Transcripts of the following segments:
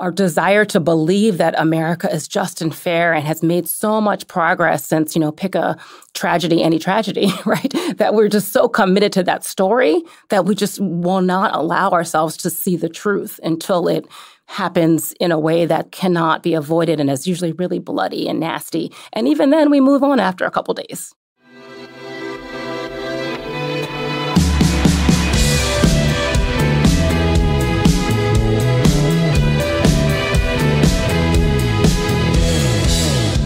our desire to believe that America is just and fair and has made so much progress since, you know, pick a tragedy, any tragedy, right? That we're just so committed to that story that we just will not allow ourselves to see the truth until it happens in a way that cannot be avoided and is usually really bloody and nasty. And even then, we move on after a couple days.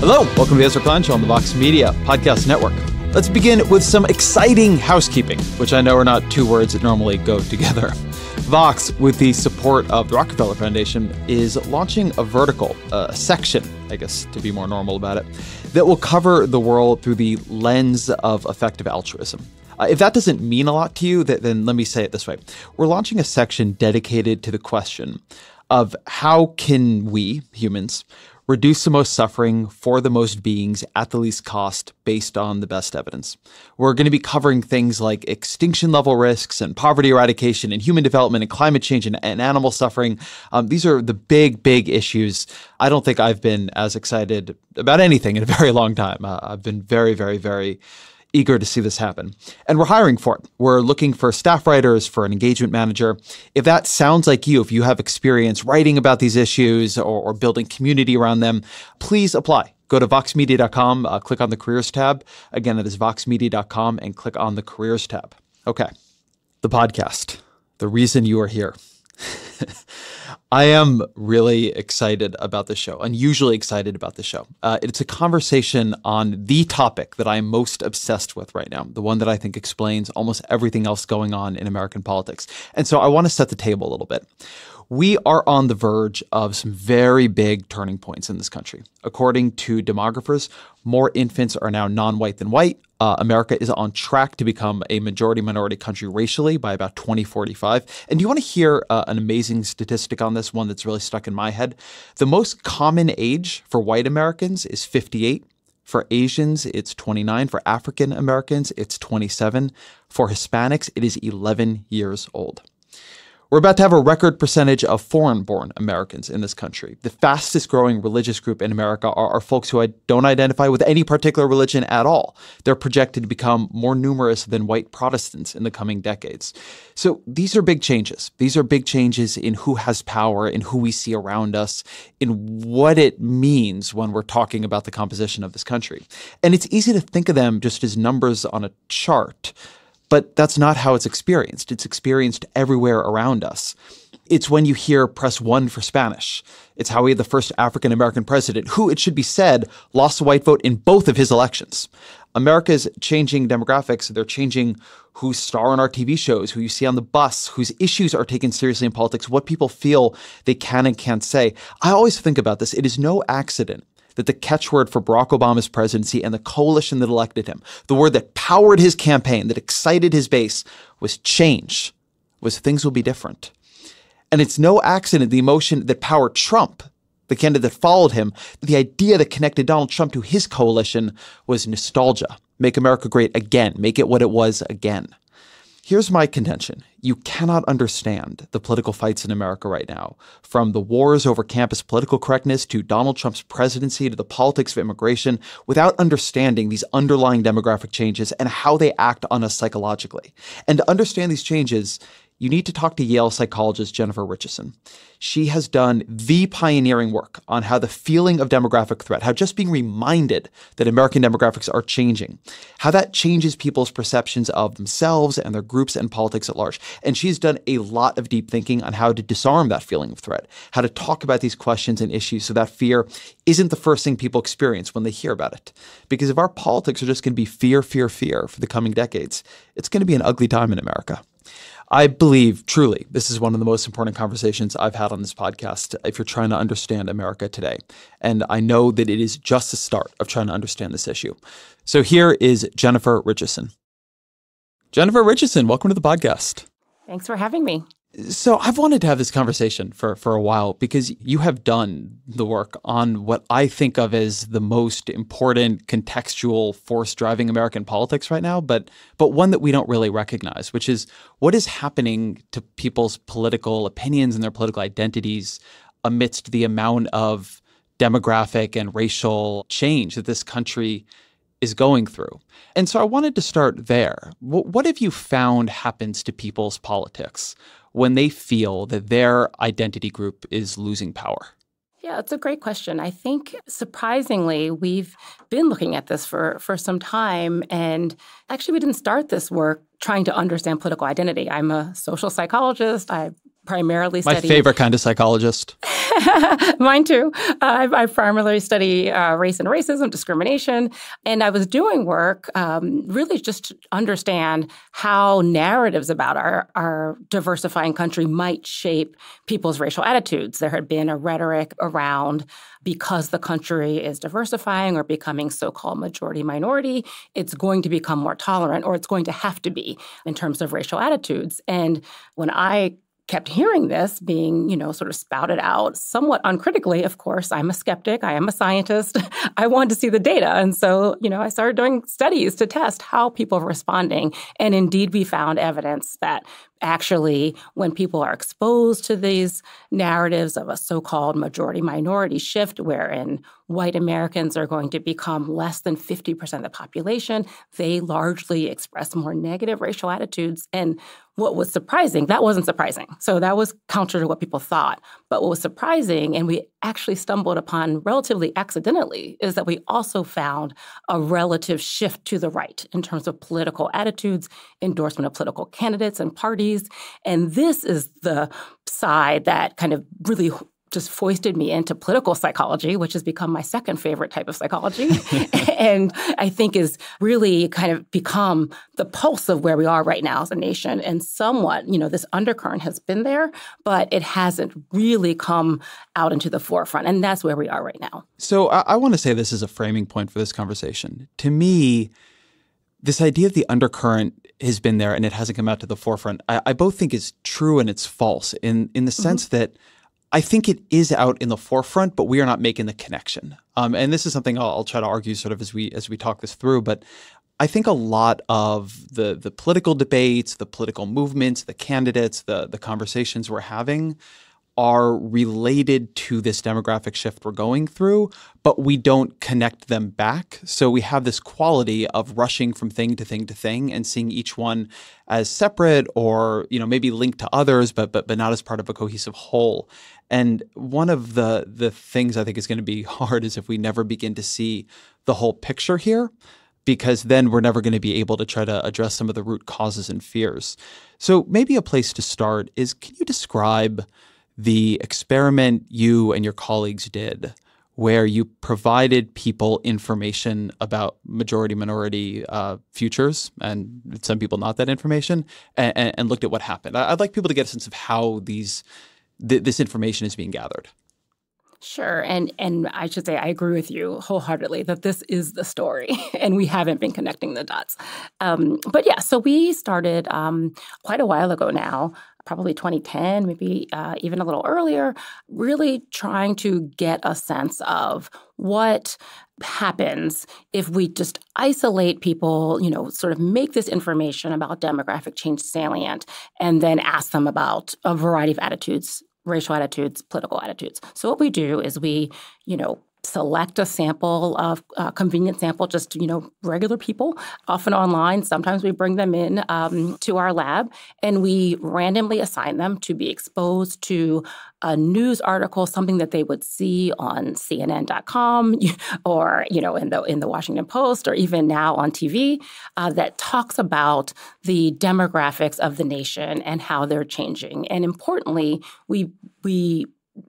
Hello, welcome to the Ezra Klein Show on the Vox Media Podcast Network. Let's begin with some exciting housekeeping, which I know are not two words that normally go together. Vox, with the support of the Rockefeller Foundation, is launching a vertical, section, I guess to be more normal about it, that will cover the world through the lens of effective altruism. If that doesn't mean a lot to you, then let me say it this way. We're launching a section dedicated to the question of how can we, humans, reduce the most suffering for the most beings at the least cost based on the best evidence. We're going to be covering things like extinction level risks and poverty eradication and human development and climate change and animal suffering. These are the big, big issues. I don't think I've been as excited about anything in a very long time. I've been very, very, very eager to see this happen. And we're hiring for it. We're looking for staff writers, for an engagement manager. If that sounds like you, if you have experience writing about these issues or building community around them, please apply. Go to voxmedia.com, click on the careers tab. Again, that is voxmedia.com and click on the careers tab. Okay. The podcast, the reason you are here. I am really excited about this show, unusually excited about this show. It's a conversation on the topic that I am most obsessed with right now, the one that I think explains almost everything else going on in American politics. And so I want to set the table a little bit. We are on the verge of some very big turning points in this country. According to demographers, more infants are now non-white than white. America is on track to become a majority-minority country racially by about 2045. And do you want to hear an amazing statistic on this, one that's really stuck in my head? The most common age for white Americans is 58. For Asians, it's 29. For African Americans, it's 27. For Hispanics, it is 11 years old. We're about to have a record percentage of foreign-born Americans in this country. The fastest-growing religious group in America are folks who don't identify with any particular religion at all. They're projected to become more numerous than white Protestants in the coming decades. So these are big changes. These are big changes in who has power, in who we see around us, in what it means when we're talking about the composition of this country. And it's easy to think of them just as numbers on a chart. But that's not how it's experienced. It's experienced everywhere around us. It's when you hear press one for Spanish. It's how we had the first African-American president who, it should be said, lost the white vote in both of his elections. America's changing demographics. They're changing who's star on our TV shows, who you see on the bus, whose issues are taken seriously in politics, what people feel they can and can't say. I always think about this. It is no accident that the catchword for Barack Obama's presidency and the coalition that elected him, the word that powered his campaign, that excited his base, was change, was things will be different. And it's no accident the emotion that powered Trump, the candidate that followed him, the idea that connected Donald Trump to his coalition was nostalgia. Make America great again. Make it what it was again. Here's my contention. You cannot understand the political fights in America right now, from the wars over campus political correctness to Donald Trump's presidency to the politics of immigration, without understanding these underlying demographic changes and how they act on us psychologically. And to understand these changes, you need to talk to Yale psychologist Jennifer Richeson. She has done the pioneering work on how the feeling of demographic threat, how just being reminded that American demographics are changing, how that changes people's perceptions of themselves and their groups and politics at large. And she's done a lot of deep thinking on how to disarm that feeling of threat, how to talk about these questions and issues so that fear isn't the first thing people experience when they hear about it. Because if our politics are just going to be fear, fear, fear for the coming decades, it's going to be an ugly time in America. I believe, truly, this is one of the most important conversations I've had on this podcast if you're trying to understand America today. And I know that it is just the start of trying to understand this issue. So here is Jennifer Richeson. Jennifer Richeson, welcome to the podcast. Thanks for having me. So I've wanted to have this conversation for a while because you have done the work on what I think of as the most important contextual force driving American politics right now, but one that we don't really recognize, which is what is happening to people's political opinions and their political identities amidst the amount of demographic and racial change that this country is going through. And so I wanted to start there. What have you found happens to people's politics when they feel that their identity group is losing power? Yeah, it's a great question. I think, surprisingly, we've been looking at this for some time. And actually, we didn't start this work trying to understand political identity. I'm a social psychologist. I primarily study— My favorite kind of psychologist. Mine too. I primarily study race and racism, discrimination. And I was doing work really just to understand how narratives about our diversifying country might shape people's racial attitudes. There had been a rhetoric around because the country is diversifying or becoming so-called majority-minority, it's going to become more tolerant, or it's going to have to be in terms of racial attitudes. And when I kept hearing this being, you know, sort of spouted out somewhat uncritically. Of course, I'm a skeptic. I am a scientist. I wanted to see the data. And so, you know, I started doing studies to test how people are responding. And indeed, we found evidence that actually when people are exposed to these narratives of a so-called majority-minority shift wherein white Americans are going to become less than 50% of the population, they largely express more negative racial attitudes. And what was surprising, that wasn't surprising. So that was counter to what people thought. But what was surprising, and we actually stumbled upon relatively accidentally, is that we also found a relative shift to the right in terms of political attitudes, endorsement of political candidates and parties. And this is the side that kind of really just foisted me into political psychology, which has become my second favorite type of psychology, and I think is really kind of become the pulse of where we are right now as a nation. And somewhat, you know, this undercurrent has been there, but it hasn't really come out into the forefront. And that's where we are right now. So I want to say this is a framing point for this conversation. To me, this idea of the undercurrent has been there and it hasn't come out to the forefront, I both think is true and it's false in the sense that I think it is out in the forefront, but we are not making the connection. And this is something I'll try to argue sort of as we talk this through. But I think a lot of the political debates, the political movements, the candidates, the conversations we're having are related to this demographic shift we're going through, but we don't connect them back. So we have this quality of rushing from thing to thing to thing and seeing each one as separate or, you know, maybe linked to others, but not as part of a cohesive whole. And one of the things I think is going to be hard is if we never begin to see the whole picture here, because then we're never going to be able to try to address some of the root causes and fears. So maybe a place to start is, can you describe the experiment you and your colleagues did where you provided people information about majority-minority futures, and some people not that information, and looked at what happened? I'd like people to get a sense of how this information is being gathered. Sure. And I should say I agree with you wholeheartedly that this is the story, and we haven't been connecting the dots. But yeah, so we started quite a while ago now, probably 2010, maybe even a little earlier, really trying to get a sense of what happens if we just isolate people, you know, sort of make this information about demographic change salient, and then ask them about a variety of attitudes, racial attitudes, political attitudes. So what we do is we, you know, select a sample of convenient sample, just, you know, regular people, often online. Sometimes we bring them in to our lab, and we randomly assign them to be exposed to a news article, something that they would see on CNN.com or, you know, in the Washington Post, or even now on TV, that talks about the demographics of the nation and how they're changing. And importantly, we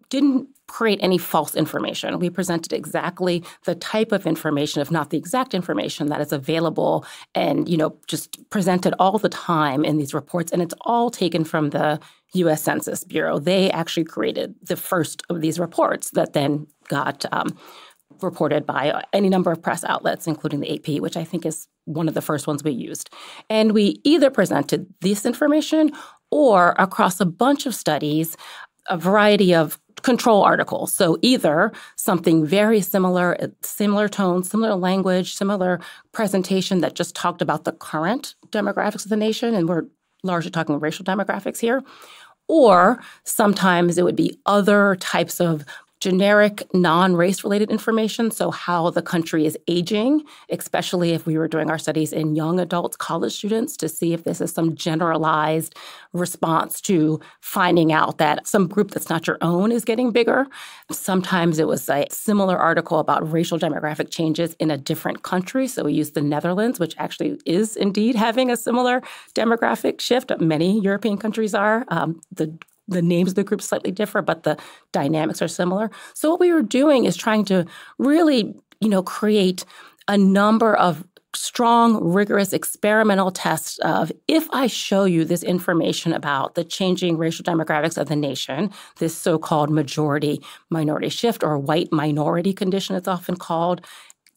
didn't create any false information. We presented exactly the type of information, if not the exact information, that is available and, you know, just presented all the time in these reports. And it's all taken from the US Census Bureau. They actually created the first of these reports that then got reported by any number of press outlets, including the AP, which I think is one of the first ones we used. And we either presented this information or, across a bunch of studies, a variety of control articles. So either something very similar tone, similar language, similar presentation that just talked about the current demographics of the nation, and we're largely talking racial demographics here, or sometimes it would be other types of generic non-race related information, so how the country is aging, especially if we were doing our studies in young adults, college students, to see if this is some generalized response to finding out that some group that's not your own is getting bigger. Sometimes it was a similar article about racial demographic changes in a different country. So we used the Netherlands, which actually is indeed having a similar demographic shift. Many European countries are. The names of the groups slightly differ, but the dynamics are similar. So what we were doing is trying to really, create a number of strong, rigorous experimental tests of, if I show you this information about the changing racial demographics of the nation, this so-called majority-minority shift or white minority condition it's often called,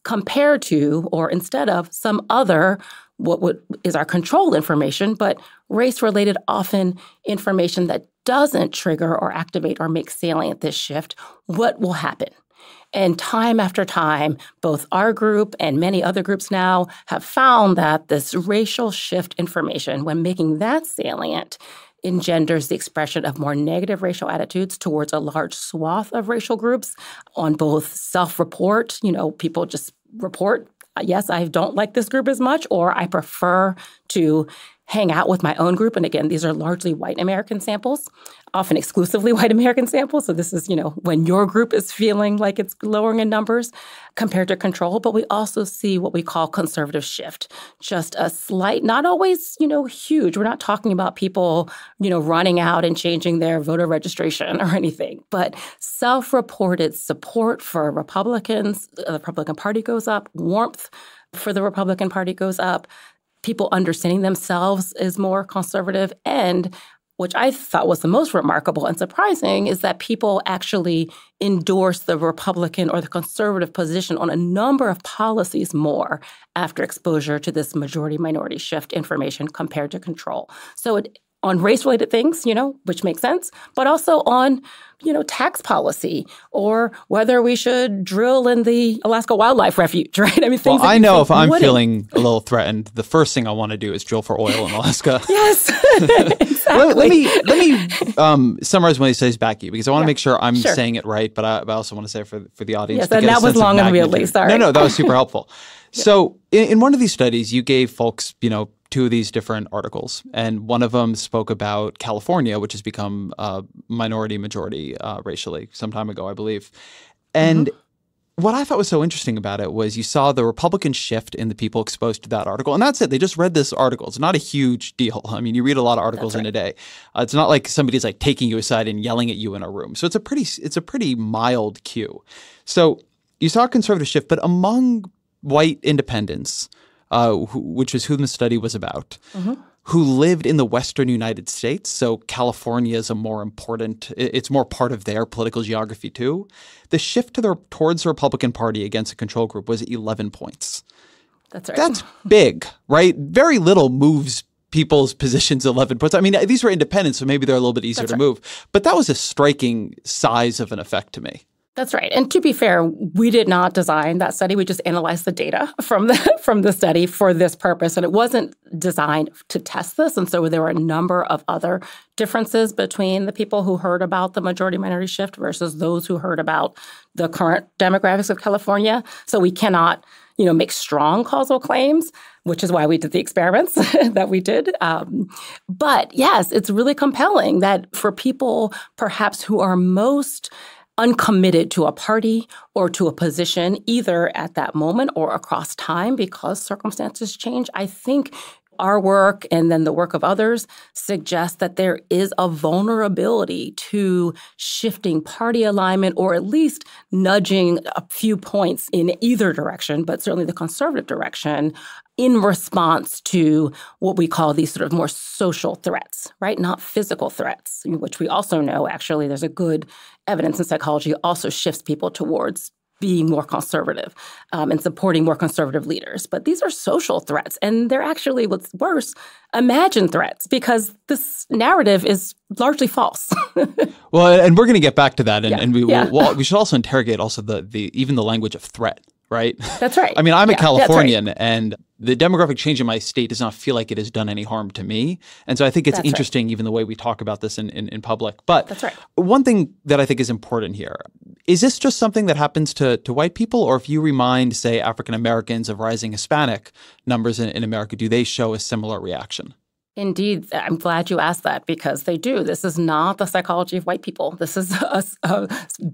compared to or instead of some other what is our control information, but race-related often information that doesn't trigger or activate or make salient this shift, what will happen? And time after time, both our group and many other groups now have found that this racial shift information, when making that salient, engenders the expression of more negative racial attitudes towards a large swath of racial groups on both self-report, people just report, yes, I don't like this group as much, or I prefer to hang out with my own group. And again, these are largely white American samples, often exclusively white American samples. So this is, when your group is feeling like it's lowering in numbers compared to control. But we also see what we call conservative shift, just a slight, not always, huge. We're not talking about people, running out and changing their voter registration or anything, but self-reported support for Republicans, the Republican Party goes up, warmth for the Republican Party goes up. People understanding themselves is more conservative. And which I thought was the most remarkable and surprising is that people actually endorse the Republican or the conservative position on a number of policies more after exposure to this majority-minority shift information compared to control. So on race-related things, which makes sense, but also on, tax policy or whether we should drill in the Alaska Wildlife Refuge, right? I mean, things I know if I'm feeling a little threatened, the first thing I want to do is drill for oil in Alaska. Yes, exactly. let me summarize one of these studies back to you because I want to make sure I'm saying it right, but I also want to say for the audience. Yes, and that was long and weirdly. Sorry. No, that was super helpful. Yeah. So in one of these studies, you gave folks, two of these different articles. And one of them spoke about California, which has become minority-majority racially some time ago, I believe. And what I thought was so interesting about it was you saw the Republican shift in the people exposed to that article. And that's it. They just read this article. It's not a huge deal. I mean, you read a lot of articles in a day. It's not like somebody's like taking you aside and yelling at you in a room. So it's a pretty mild cue. So you saw a conservative shift, but among white independents, which is who the study was about, who lived in the Western United States. So California is it's more part of their political geography too. The shift towards the Republican Party against the control group was 11 points. That's right. That's big, right? Very little moves people's positions 11 points. I mean, these were independents, so maybe they're a little bit easier to move. But that was a striking size of an effect to me. That's right. And to be fair, we did not design that study. We just analyzed the data from the study for this purpose. And it wasn't designed to test this. And so there were a number of other differences between the people who heard about the majority-minority shift versus those who heard about the current demographics of California. So we cannot, make strong causal claims, which is why we did the experiments that we did. But yes, it's really compelling that for people perhaps who are most uncommitted to a party or to a position, either at that moment or across time because circumstances change, I think our work and then the work of others suggests that there is a vulnerability to shifting party alignment or at least nudging a few points in either direction, but certainly the conservative direction, in response to what we call these sort of more social threats, right? Not physical threats, which we also know, actually, there's a good evidence in psychology also shifts people towards being more conservative and supporting more conservative leaders. But these are social threats, and they're actually, what's worse, imagined threats, because this narrative is largely false. Well, and we're going to get back to that, and we should also interrogate also the even the language of threat, right? That's right. I mean, I'm a Californian, right, and the demographic change in my state does not feel like it has done any harm to me. And so I think it's interesting, even the way we talk about this in public. But that's right. One thing that I think is important here, is this just something that happens to white people? Or if you remind, say, African Americans of rising Hispanic numbers in America, do they show a similar reaction? Indeed, I'm glad you asked that, because they do. This is not the psychology of white people. This is a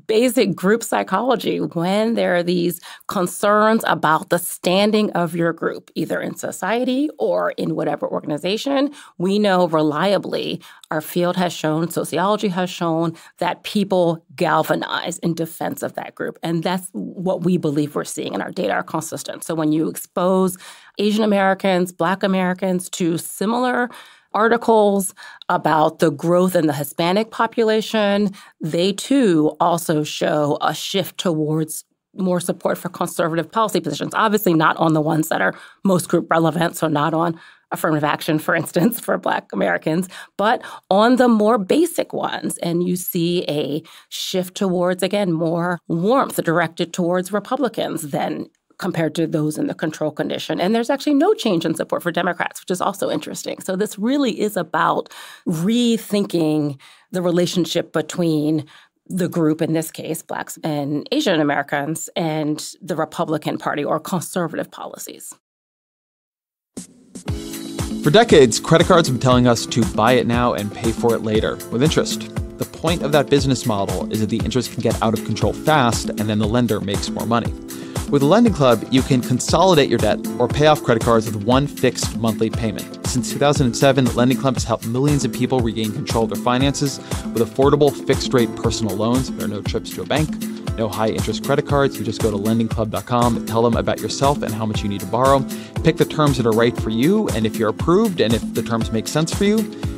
basic group psychology. When there are these concerns about the standing of your group, either in society or in whatever organization, we know reliably, our field has shown, sociology has shown, that people galvanize in defense of that group. And that's what we believe we're seeing, and our data are consistent. So when you expose Asian Americans, Black Americans to similar articles about the growth in the Hispanic population, they too also show a shift towards more support for conservative policy positions. Obviously not on the ones that are most group relevant, so not on affirmative action, for instance, for Black Americans, but on the more basic ones. And you see a shift towards, again, more warmth directed towards Republicans than compared to those in the control condition. And there's actually no change in support for Democrats, which is also interesting. So this really is about rethinking the relationship between the group, in this case, Blacks and Asian Americans, and the Republican Party or conservative policies. For decades, credit cards have been telling us to buy it now and pay for it later with interest. The point of that business model is that the interest can get out of control fast, and then the lender makes more money. With the Lending Club, you can consolidate your debt or pay off credit cards with one fixed monthly payment. Since 2007, the Lending Club has helped millions of people regain control of their finances with affordable fixed-rate personal loans. There are no trips to a bank, no high-interest credit cards. You just go to lendingclub.com, tell them about yourself and how much you need to borrow, pick the terms that are right for you, and if you're approved and if the terms make sense for you,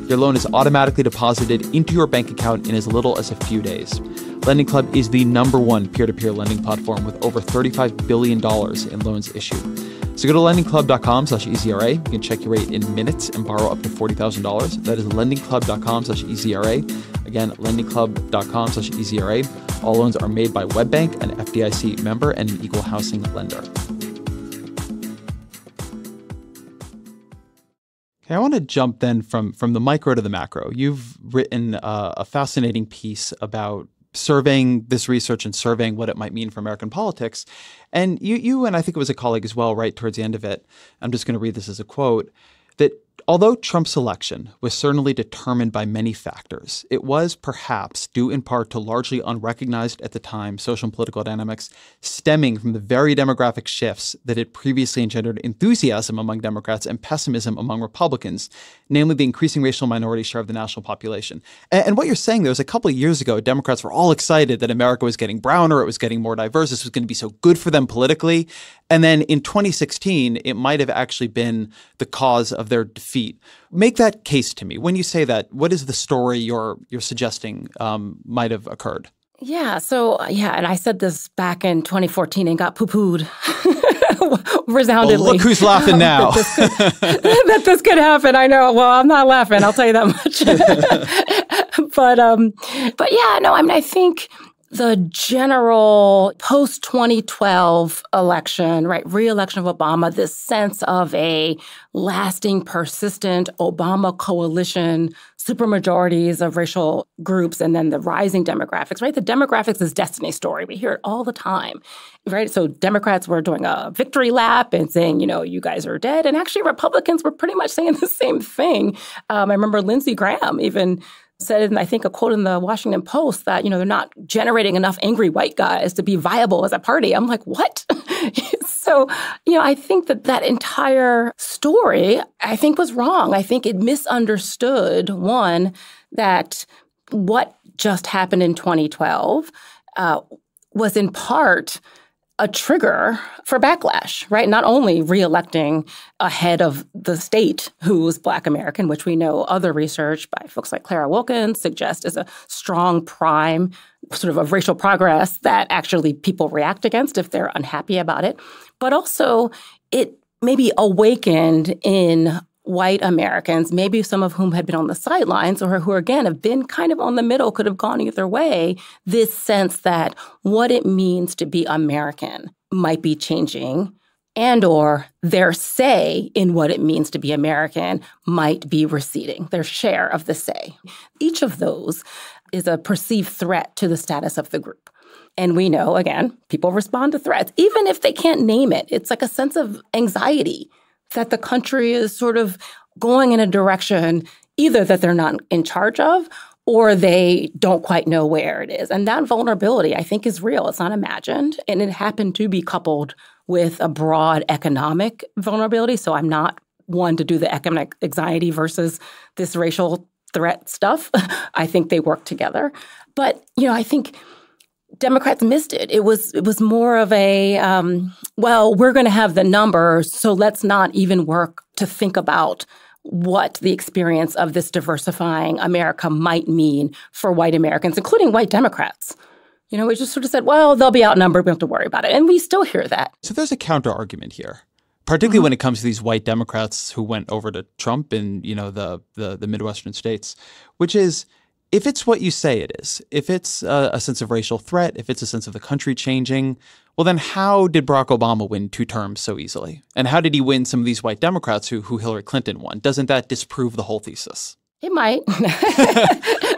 your loan is automatically deposited into your bank account in as little as a few days. Lending Club is the #1 peer-to-peer lending platform with over $35 billion in loans issued. So go to lendingclub.com/EZRA. You can check your rate in minutes and borrow up to $40,000. That is lendingclub.com/EZRA. Again, lendingclub.com/EZRA. All loans are made by WebBank, an FDIC member, and an equal housing lender. I want to jump then from the micro to the macro. You've written a fascinating piece about surveying this research and surveying what it might mean for American politics. And you and I think it was a colleague as well, right towards the end of it, I'm just going to read this as a quote, that although Trump's election was certainly determined by many factors, it was perhaps due in part to largely unrecognized at the time social and political dynamics stemming from the very demographic shifts that had previously engendered enthusiasm among Democrats and pessimism among Republicans, namely the increasing racial minority share of the national population. And what you're saying there is a couple of years ago, Democrats were all excited that America was getting browner, it was getting more diverse, this was going to be so good for them politically. And then in 2016, it might have actually been the cause of their defeat. Make that case to me. When you say that, what is the story you're suggesting might have occurred? Yeah. So, yeah, and I said this back in 2014 and got poo-pooed resoundingly. Well, look who's laughing now. That this could happen. I know. Well, I'm not laughing. I'll tell you that much. But yeah, no, I mean, I think the general post-2012 election, right, re-election of Obama, this sense of a lasting, persistent Obama coalition, supermajorities of racial groups, and then the rising demographics, right? The demographics is destiny story. We hear it all the time, right? So Democrats were doing a victory lap and saying, you know, you guys are dead. And actually Republicans were pretty much saying the same thing. I remember Lindsey Graham even said, and I think a quote in the Washington Post, that, you know, they're not generating enough angry white guys to be viable as a party. I'm like, what? So, you know, I think that entire story, I think, was wrong. I think it misunderstood, one, that what just happened in 2012 was in part a trigger for backlash, right? Not only reelecting a head of the state who was Black American, which we know other research by folks like Clara Wilkins suggests is a strong prime sort of racial progress that actually people react against if they're unhappy about it, but also it maybe awakened in white Americans, maybe some of whom had been on the sidelines or who, again, have been kind of on the middle, could have gone either way, this sense that what it means to be American might be changing and or their say in what it means to be American might be receding, their share of the say. Each of those is a perceived threat to the status of the group. And we know, again, people respond to threats, even if they can't name it. It's like a sense of anxiety that the country is sort of going in a direction either that they're not in charge of or they don't quite know where it is. And that vulnerability, I think, is real. It's not imagined. And it happened to be coupled with a broad economic vulnerability. So I'm not one to do the economic anxiety versus this racial threat stuff. I think they work together. But, you know, I think Democrats missed it. It was more of a, well, we're going to have the numbers, so let's not even work to think about what the experience of this diversifying America might mean for white Americans, including white Democrats. You know, we just sort of said, well, they'll be outnumbered. We don't have to worry about it. And we still hear that. So there's a counter argument here, particularly when it comes to these white Democrats who went over to Trump in, you know, the Midwestern states, which is, if it's what you say it is, if it's a sense of racial threat, if it's a sense of the country changing, well, then how did Barack Obama win 2 terms so easily? And how did he win some of these white Democrats who Hillary Clinton won? Doesn't that disprove the whole thesis? It might.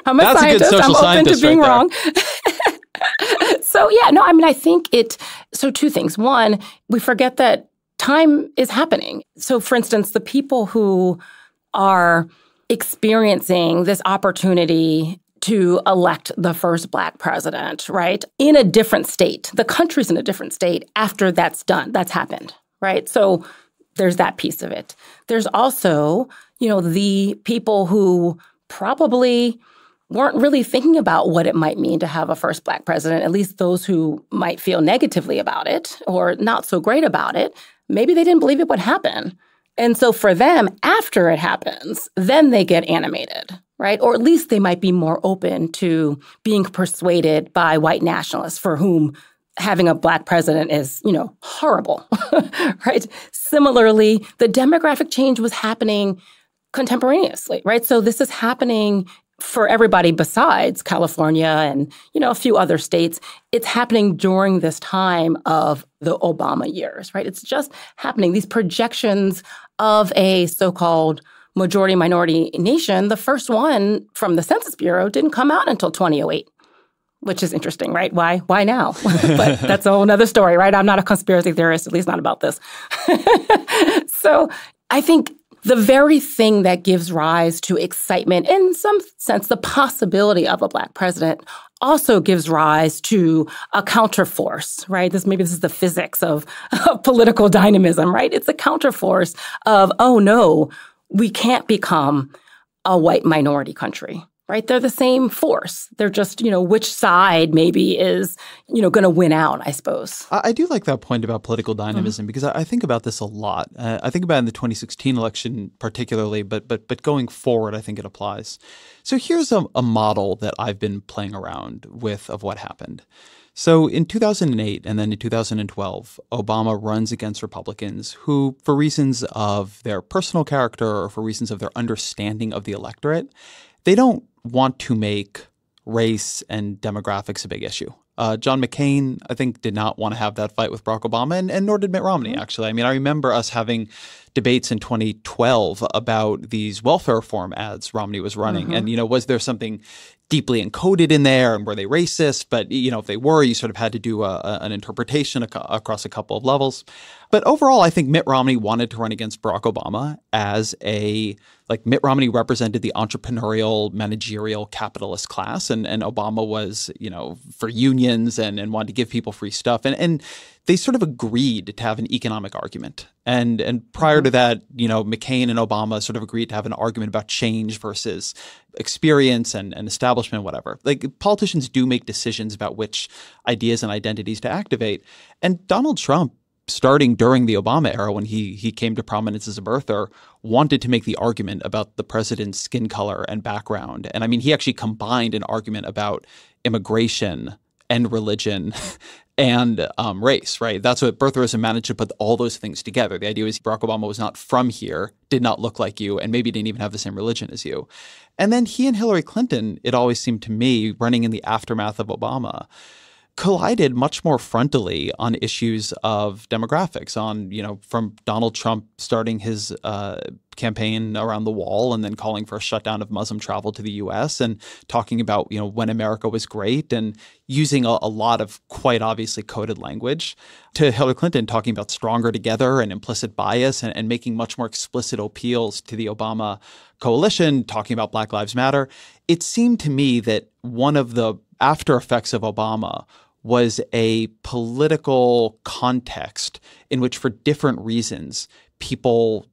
I'm a scientist. I'm open to being wrong. So, yeah, no, I mean, I think it – so 2 things. One, we forget that time is happening. So, for instance, the people who are – experiencing this opportunity to elect the first Black president, right, in a different state. The country's in a different state after that's done. That's happened, right? So there's that piece of it. There's also, you know, the people who probably weren't really thinking about what it might mean to have a first Black president, at least those who might feel negatively about it or not so great about it. Maybe they didn't believe it would happen. And so for them, after it happens, then they get animated, right? Or at least they might be more open to being persuaded by white nationalists for whom having a Black president is, you know, horrible, right? Similarly, the demographic change was happening contemporaneously, right? So this is happening for everybody besides California and, you know, a few other states. It's happening during this time of the Obama years, right? It's just happening. These projections of a so-called majority-minority nation, the first one from the Census Bureau didn't come out until 2008, which is interesting, right? Why now? But that's a whole other story, right? I'm not a conspiracy theorist, at least not about this. So I think the very thing that gives rise to excitement, in some sense, the possibility of a Black president, also gives rise to a counterforce, right? Maybe this is the physics of political dynamism, right? It's a counterforce of, oh, no, we can't become a white minority country, right? They're the same force. They're just, you know, which side maybe is, you know, going to win out, I suppose. I do like that point about political dynamism because I think about this a lot. I think about it in the 2016 election particularly, but going forward, I think it applies. So here's a model that I've been playing around with of what happened. So in 2008 and then in 2012, Obama runs against Republicans who, for reasons of their personal character or for reasons of their understanding of the electorate, they don't want to make race and demographics a big issue. John McCain, I think, did not want to have that fight with Barack Obama, and nor did Mitt Romney, actually. I mean, I remember us having debates in 2012 about these welfare reform ads Romney was running. And, you know, was there something deeply encoded in there, and were they racist? But, you know, if they were, you sort of had to do an interpretation across a couple of levels. But overall, I think Mitt Romney wanted to run against Barack Obama as a – like Mitt Romney represented the entrepreneurial, managerial, capitalist class, and Obama was, you know, for unions and wanted to give people free stuff. And they sort of agreed to have an economic argument. And prior to that, you know, McCain and Obama sort of agreed to have an argument about change versus experience and establishment, whatever. Like, politicians do make decisions about which ideas and identities to activate. And Donald Trump, starting during the Obama era when he came to prominence as a birther, wanted to make the argument about the president's skin color and background. And I mean, he actually combined an argument about immigration and religion and race, right? That's what birtherism managed to put all those things together. The idea was Barack Obama was not from here, did not look like you, and maybe didn't even have the same religion as you. And then he and Hillary Clinton, it always seemed to me, running in the aftermath of Obama, collided much more frontally on issues of demographics, on, you know, from Donald Trump starting his campaign around the wall and then calling for a shutdown of Muslim travel to the U.S. and talking about, you know, when America was great and using a lot of quite obviously coded language, to Hillary Clinton talking about stronger together and implicit bias and making much more explicit appeals to the Obama coalition, talking about Black Lives Matter. It seemed to me that one of the after effects of Obama was a political context in which, for different reasons, people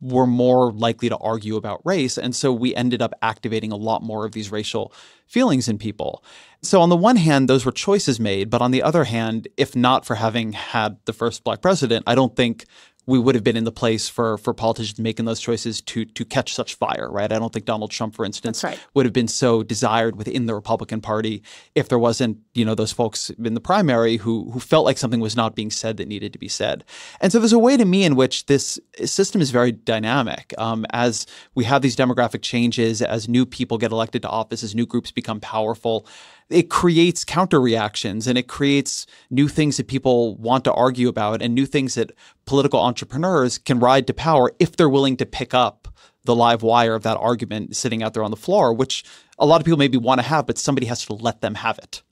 were more likely to argue about race. And so we ended up activating a lot more of these racial feelings in people. So on the one hand, those were choices made. But on the other hand, if not for having had the first Black president, I don't think we would have been in the place for politicians making those choices to catch such fire, right? I don't think Donald Trump, for instance, would have been so desired within the Republican Party if there wasn't, you know, those folks in the primary who felt like something was not being said that needed to be said. And so there's a way to me in which this system is very dynamic. As we have these demographic changes, as new people get elected to office, as new groups become powerful, it creates counter reactions and it creates new things that people want to argue about and new things that political entrepreneurs can ride to power if they're willing to pick up the live wire of that argument sitting out there on the floor, which a lot of people maybe want to have, but somebody has to let them have it.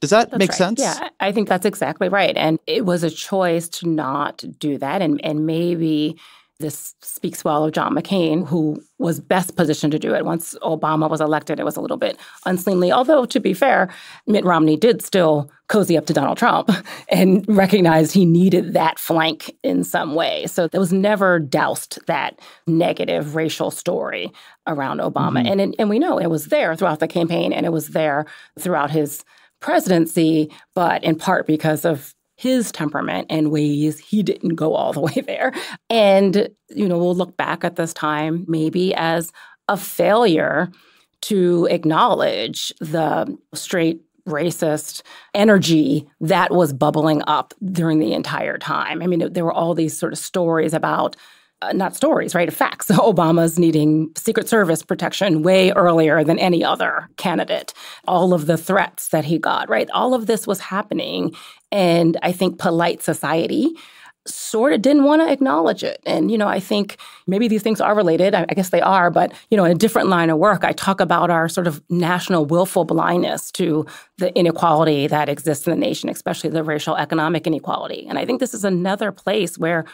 Does that make sense? Yeah, I think that's exactly right. And it was a choice to not do that. And maybe this speaks well of John McCain, who was best positioned to do it. Once Obama was elected, it was a little bit unseemly. Although, to be fair, Mitt Romney did still cozy up to Donald Trump and recognized he needed that flank in some way. So there was never doused that negative racial story around Obama. Mm-hmm. And we know it was there throughout the campaign and it was there throughout his presidency, but in part because of his temperament and ways, he didn't go all the way there. And, you know, we'll look back at this time maybe as a failure to acknowledge the straight racist energy that was bubbling up during the entire time. I mean, there were all these sort of stories about not stories, right? Facts. Obama's needing Secret Service protection way earlier than any other candidate. All of the threats that he got, right? All of this was happening. And I think polite society sort of didn't want to acknowledge it. And, you know, I think maybe these things are related. I guess they are. But, you know, in a different line of work, I talk about our sort of national willful blindness to the inequality that exists in the nation, especially the racial economic inequality. And I think this is another place where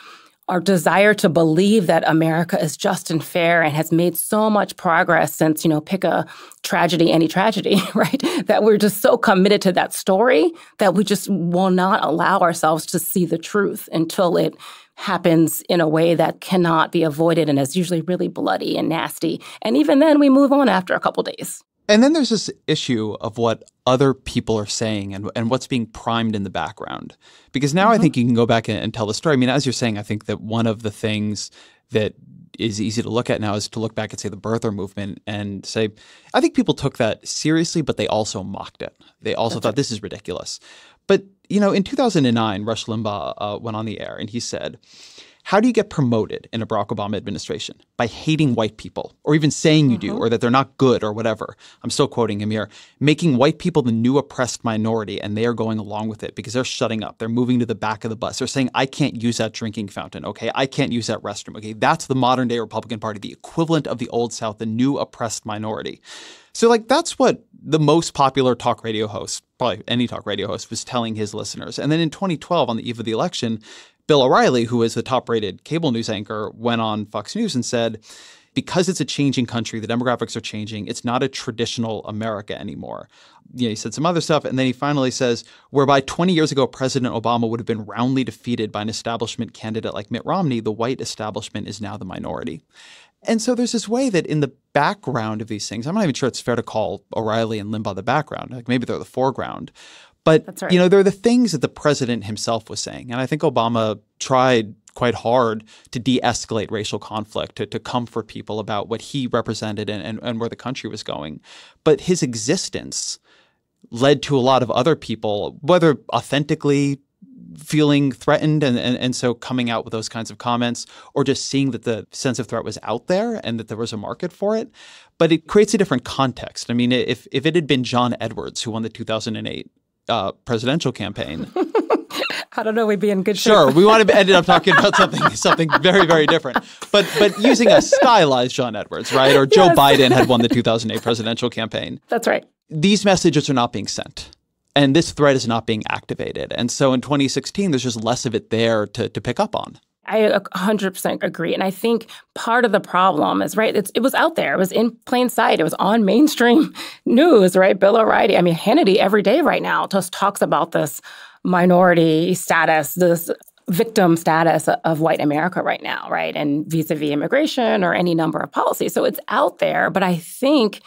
our desire to believe that America is just and fair and has made so much progress since, you know, pick a tragedy, any tragedy, right? That we're just so committed to that story that we just will not allow ourselves to see the truth until it happens in a way that cannot be avoided and is usually really bloody and nasty. And even then, we move on after a couple days. And then there's this issue of what other people are saying and what's being primed in the background. Because now I think you can go back and tell the story. I mean, as you're saying, I think that one of the things that is easy to look at now is to look back at, say, the birther movement and say, I think people took that seriously, but they also mocked it. They also thought this is ridiculous. But, you know, in 2009, Rush Limbaugh went on the air and he said, how do you get promoted in a Barack Obama administration? By hating white people, or even saying you do, or that they're not good, or whatever. I'm still quoting him here. Making white people the new oppressed minority, and they are going along with it because they're shutting up. They're moving to the back of the bus. They're saying, I can't use that drinking fountain, okay? I can't use that restroom, okay? That's the modern-day Republican Party, the equivalent of the Old South, the new oppressed minority. So, like, that's what the most popular talk radio host, probably any talk radio host, was telling his listeners. And then in 2012, on the eve of the election, Bill O'Reilly, who was the top-rated cable news anchor, went on Fox News and said, because it's a changing country, the demographics are changing, it's not a traditional America anymore. You know, he said some other stuff, and then he finally says, whereby 20 years ago, President Obama would have been roundly defeated by an establishment candidate like Mitt Romney, the white establishment is now the minority. And so there's this way that in the background of these things, I'm not even sure it's fair to call O'Reilly and Limbaugh the background, like maybe they're the foreground. But, you know, there are the things that the president himself was saying. And I think Obama tried quite hard to de-escalate racial conflict, to comfort people about what he represented and where the country was going. But his existence led to a lot of other people, whether authentically feeling threatened and so coming out with those kinds of comments, or just seeing that the sense of threat was out there and that there was a market for it. But it creates a different context. I mean, if it had been John Edwards who won the 2008 presidential campaign, I don't know, we'd be in good shape. Sure, we would have ended up talking about something very, very different. But using a stylized John Edwards, right? Or Joe Biden had won the 2008 presidential campaign. That's right. These messages are not being sent. And this threat is not being activated. And so in 2016, there's just less of it there to pick up on. I 100% agree. And I think part of the problem is, right, it was out there. It was in plain sight. It was on mainstream news, right? Bill O'Reilly. I mean, Hannity every day right now just talks about this minority status, this victim status of white America right now, right? And vis-a-vis immigration or any number of policies. So it's out there. But I think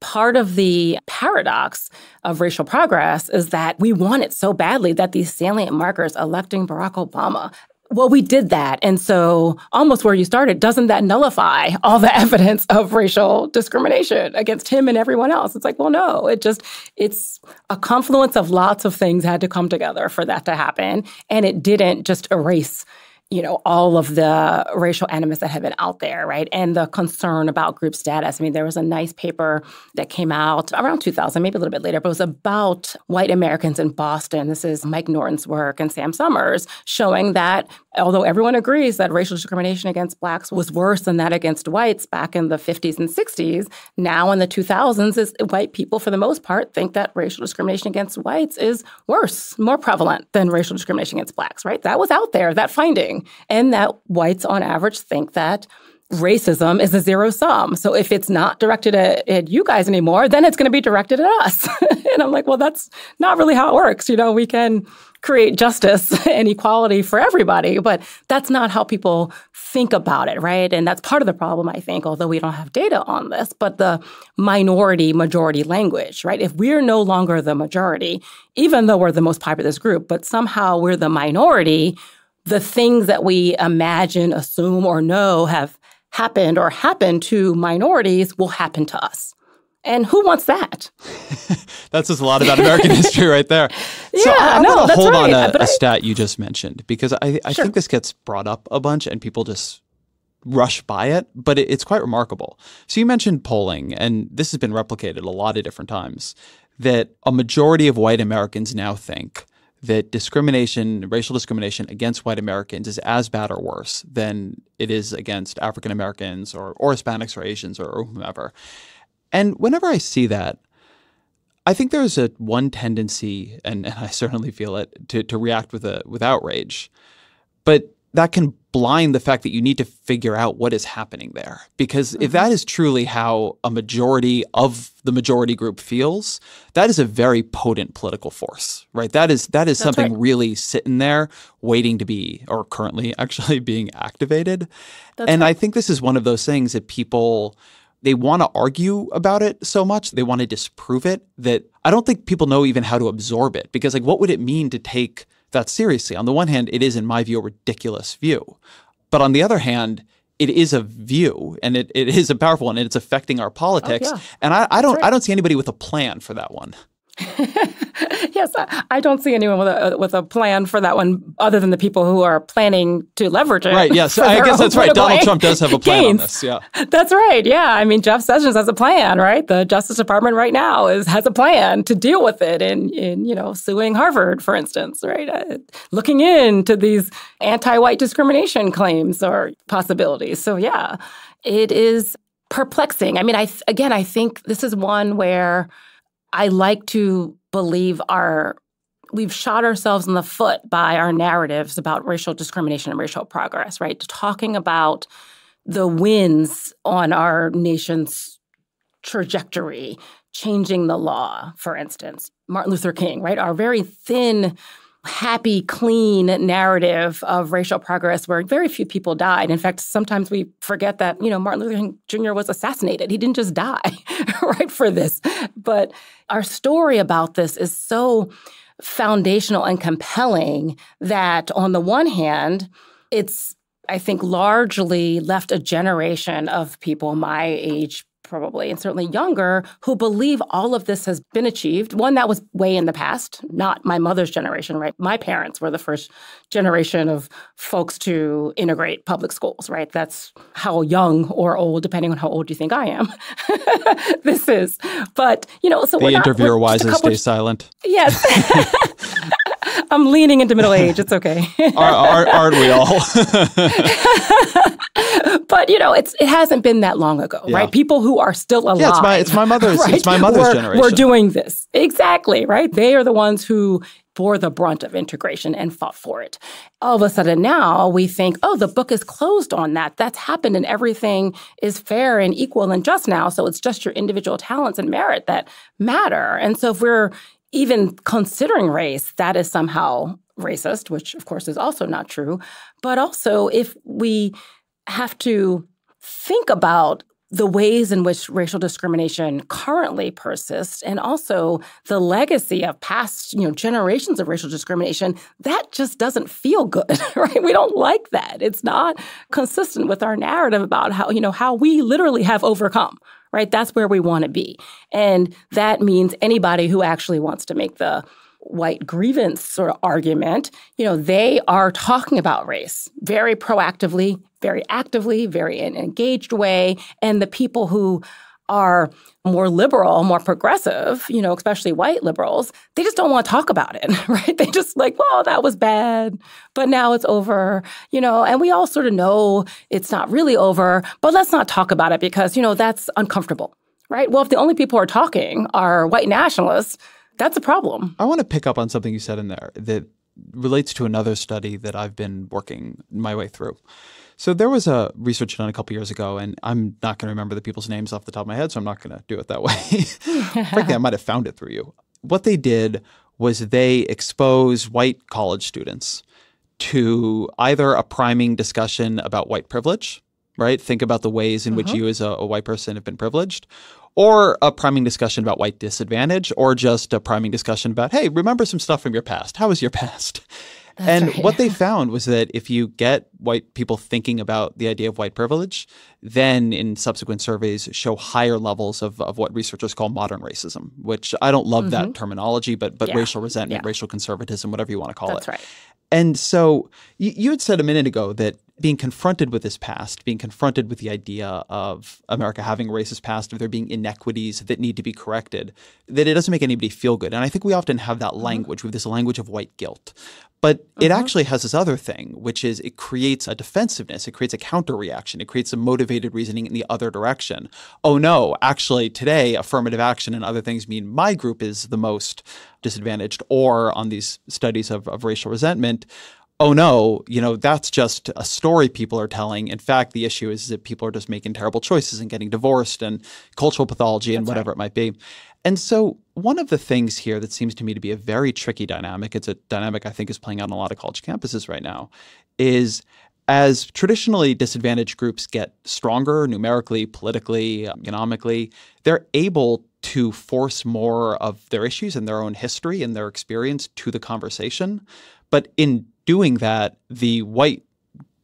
part of the paradox of racial progress is that we want it so badly that these salient markers electing Barack Obama, well, we did that. And so almost where you started, doesn't that nullify all the evidence of racial discrimination against him and everyone else? It's like, well, no, it's a confluence of lots of things had to come together for that to happen. And it didn't just erase, you know, all of the racial animus that had been out there, right? And the concern about group status. I mean, there was a nice paper that came out around 2000, maybe a little bit later, but it was about white Americans in Boston. This is Mike Norton's work and Sam Summers, showing that although everyone agrees that racial discrimination against blacks was worse than that against whites back in the 50s and 60s, now in the 2000s, is white people, for the most part, think that racial discrimination against whites is worse, more prevalent than racial discrimination against blacks, right? That was out there, that finding. And that whites, on average, think that racism is a zero sum. So if it's not directed at you guys anymore, then it's going to be directed at us. And I'm like, well, that's not really how it works. You know, we can create justice and equality for everybody, but that's not how people think about it, right? And that's part of the problem, I think, although we don't have data on this, but the minority-majority language, right? If we're no longer the majority, even though we're the most populous group, but somehow we're the minority, the things that we imagine, assume, or know have happened or happen to minorities will happen to us. And who wants that? That says a lot about American history right there. So yeah, I want to hold on a stat you just mentioned, because I think this gets brought up a bunch and people just rush by it, but it's quite remarkable. So you mentioned polling, and this has been replicated a lot of different times, that a majority of white Americans now think that discrimination, racial discrimination against white Americans is as bad or worse than it is against African Americans or Hispanics or Asians or whomever. And whenever I see that, I think there's one tendency, and I certainly feel it, to react with outrage. But that can blind the fact that you need to figure out what is happening there. Because if that is truly how a majority of the majority group feels, that is a very potent political force, right? That is something really sitting there waiting to be, or currently actually being activated. I think this is one of those things that people, they want to argue about it so much, they want to disprove it, that I don't think people know even how to absorb it. Because like, what would it mean to take that seriously? On the one hand, it is, in my view, a ridiculous view. But on the other hand, it is a view, and it is a powerful one, and it's affecting our politics. Oh, yeah. And I don't see anybody with a plan for that one. Yes, I don't see anyone with a plan for that one, other than the people who are planning to leverage it. Right. Yes, I guess that's right. Donald Trump does have a plan on this. Yeah, that's right. Yeah, I mean, Jeff Sessions has a plan, right? The Justice Department right now has a plan to deal with it in you know, suing Harvard, for instance, right? Looking into these anti-white discrimination claims or possibilities. So yeah, it is perplexing. I mean, I think this is one where I like to believe we've shot ourselves in the foot by our narratives about racial discrimination and racial progress, right? Talking about the wins on our nation's trajectory, changing the law, for instance. Martin Luther King, right? Our very thin, happy, clean narrative of racial progress where very few people died. In fact, sometimes we forget that, you know, Martin Luther King Jr. was assassinated. He didn't just die, right, for this. But our story about this is so foundational and compelling that on the one hand, it's, I think, largely left a generation of people my age probably, and certainly younger, who believe all of this has been achieved. One, that was way in the past, not my mother's generation, right? My parents were the first generation of folks to integrate public schools, right? That's how young or old, depending on how old you think I am, this is. But, you know, so the interviewer wisely stays silent. Yes. I'm leaning into middle age. It's okay. Aren't we all? But, you know, it hasn't been that long ago, right? People who are still alive. Yeah, it's my mother's generation. We're doing this. Exactly, right? They are the ones who bore the brunt of integration and fought for it. All of a sudden now we think, oh, the book is closed on that. That's happened and everything is fair and equal and just now. So it's just your individual talents and merit that matter. And so if we're even considering race, that is somehow racist, which of course is also not true. But also if we have to think about the ways in which racial discrimination currently persists and also the legacy of past, generations of racial discrimination, that just doesn't feel good, right? We don't like that. It's not consistent with our narrative about how, how we literally have overcome, right? That's where we want to be. And that means anybody who actually wants to make the white grievance sort of argument, they are talking about race very proactively, very actively, very in an engaged way. And the people who are more liberal, more progressive, especially white liberals, they just don't want to talk about it, right? They just like, well, that was bad, but now it's over, and we all sort of know it's not really over, but let's not talk about it because, that's uncomfortable, right? Well, if the only people who are talking are white nationalists, that's a problem. I want to pick up on something you said in there that relates to another study that I've been working my way through. So there was a research done a couple years ago, and I'm not going to remember the people's names off the top of my head, so I'm not going to do it that way. Frankly, I might have found it through you. What they did was they exposed white college students to either a priming discussion about white privilege, right? Think about the ways in which you as a white person have been privileged, or a priming discussion about white disadvantage, or just a priming discussion about, hey, remember some stuff from your past. How was your past? What they found was that if you get white people thinking about the idea of white privilege, then in subsequent surveys show higher levels of what researchers call modern racism, which I don't love that terminology, but racial resentment, racial conservatism, whatever you want to call it. That's right. And so you had said a minute ago that being confronted with this past, being confronted with the idea of America having a racist past, of there being inequities that need to be corrected, that it doesn't make anybody feel good. And I think we often have that language with this language of white guilt. But it actually has this other thing, which is it creates a defensiveness. It creates a counter-reaction. It creates a motivated reasoning in the other direction. Oh, no, actually today affirmative action and other things mean my group is the most disadvantaged, or on these studies of racial resentment. Oh, no, that's just a story people are telling. In fact, the issue is that people are just making terrible choices and getting divorced and cultural pathology and whatever it might be. And so one of the things here that seems to me to be a very tricky dynamic, it's a dynamic I think is playing out on a lot of college campuses right now, is as traditionally disadvantaged groups get stronger numerically, politically, economically, they're able to force more of their issues and their own history and their experience to the conversation. But in doing that, the white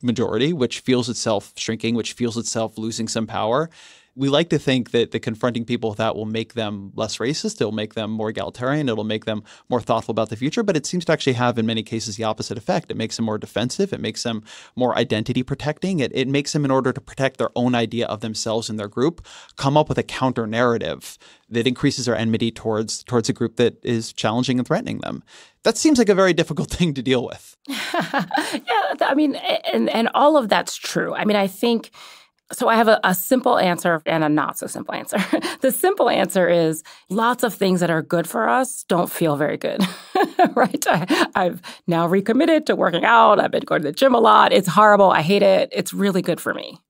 majority, which feels itself shrinking, which feels itself losing some power, we like to think that the confronting people with that will make them less racist, it'll make them more egalitarian, it'll make them more thoughtful about the future, but it seems to actually have in many cases the opposite effect. It makes them more defensive, it makes them more identity protecting, it makes them, in order to protect their own idea of themselves and their group, come up with a counter narrative that increases their enmity towards a group that is challenging and threatening them. That seems like a very difficult thing to deal with. And all of that's true. I think so I have a simple answer and a not so simple answer. The simple answer is lots of things that are good for us don't feel very good, right? I've now recommitted to working out. I've been going to the gym a lot. It's horrible. I hate it. It's really good for me,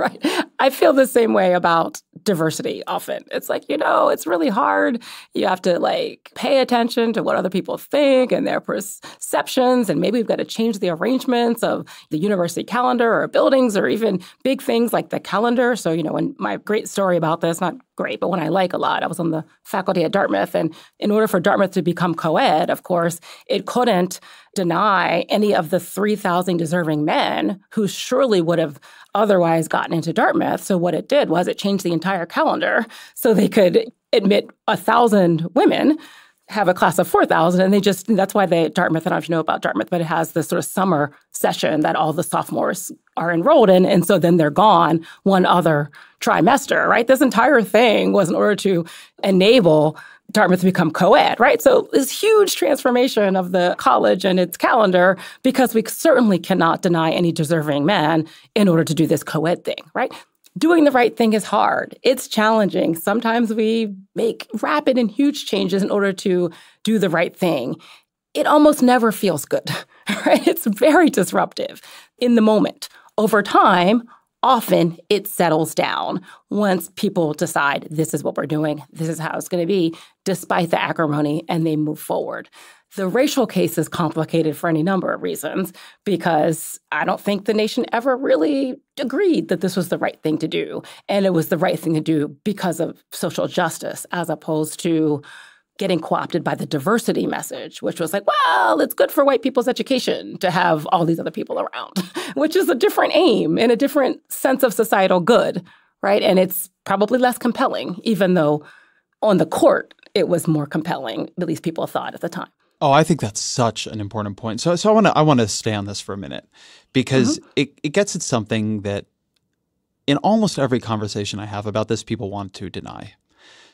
right? I feel the same way about diversity often. It's like, it's really hard. You have to pay attention to what other people think and their perceptions. And maybe we've got to change the arrangements of the university calendar or buildings or even big things like the calendar. So, in my great story about this, not great, but one I like a lot, I was on the faculty at Dartmouth. And in order for Dartmouth to become co-ed, of course, it couldn't deny any of the 3,000 deserving men who surely would have otherwise gotten into Dartmouth. So what it did was it changed the entire calendar so they could admit 1,000 women, have a class of 4,000, and that's why they at Dartmouth, I don't know if you know about Dartmouth, but it has this sort of summer session that all the sophomores are enrolled in, and so then they're gone one other trimester, right? This entire thing was in order to enable Dartmouth to become co-ed, right? So this huge transformation of the college and its calendar, because we certainly cannot deny any deserving men in order to do this co-ed thing, right? Doing the right thing is hard. It's challenging. Sometimes we make rapid and huge changes in order to do the right thing. It almost never feels good, right? It's very disruptive in the moment. Over time, often it settles down once people decide this is what we're doing, this is how it's going to be, despite the acrimony, and they move forward. The racial case is complicated for any number of reasons, because I don't think the nation ever really agreed that this was the right thing to do. And it was the right thing to do because of social justice, as opposed to getting co-opted by the diversity message, which was like, well, it's good for white people's education to have all these other people around, which is a different aim and a different sense of societal good, right? And it's probably less compelling, even though on the court it was more compelling, at least people thought at the time. Oh, I think that's such an important point. So I want to stay on this for a minute, because it gets at something that in almost every conversation I have about this, people want to deny.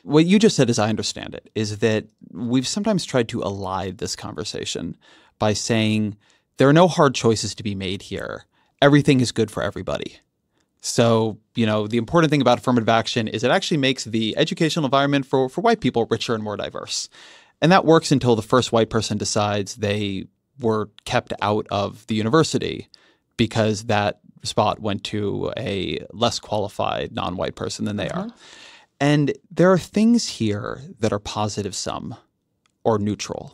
What you just said, as I understand it, is that we've sometimes tried to elide this conversation by saying there are no hard choices to be made here. Everything is good for everybody. So, you know, the important thing about affirmative action is it actually makes the educational environment for white people richer and more diverse. And that works until the first white person decides they were kept out of the university because that spot went to a less qualified non-white person than they are. And there are things here that are positive-sum or neutral.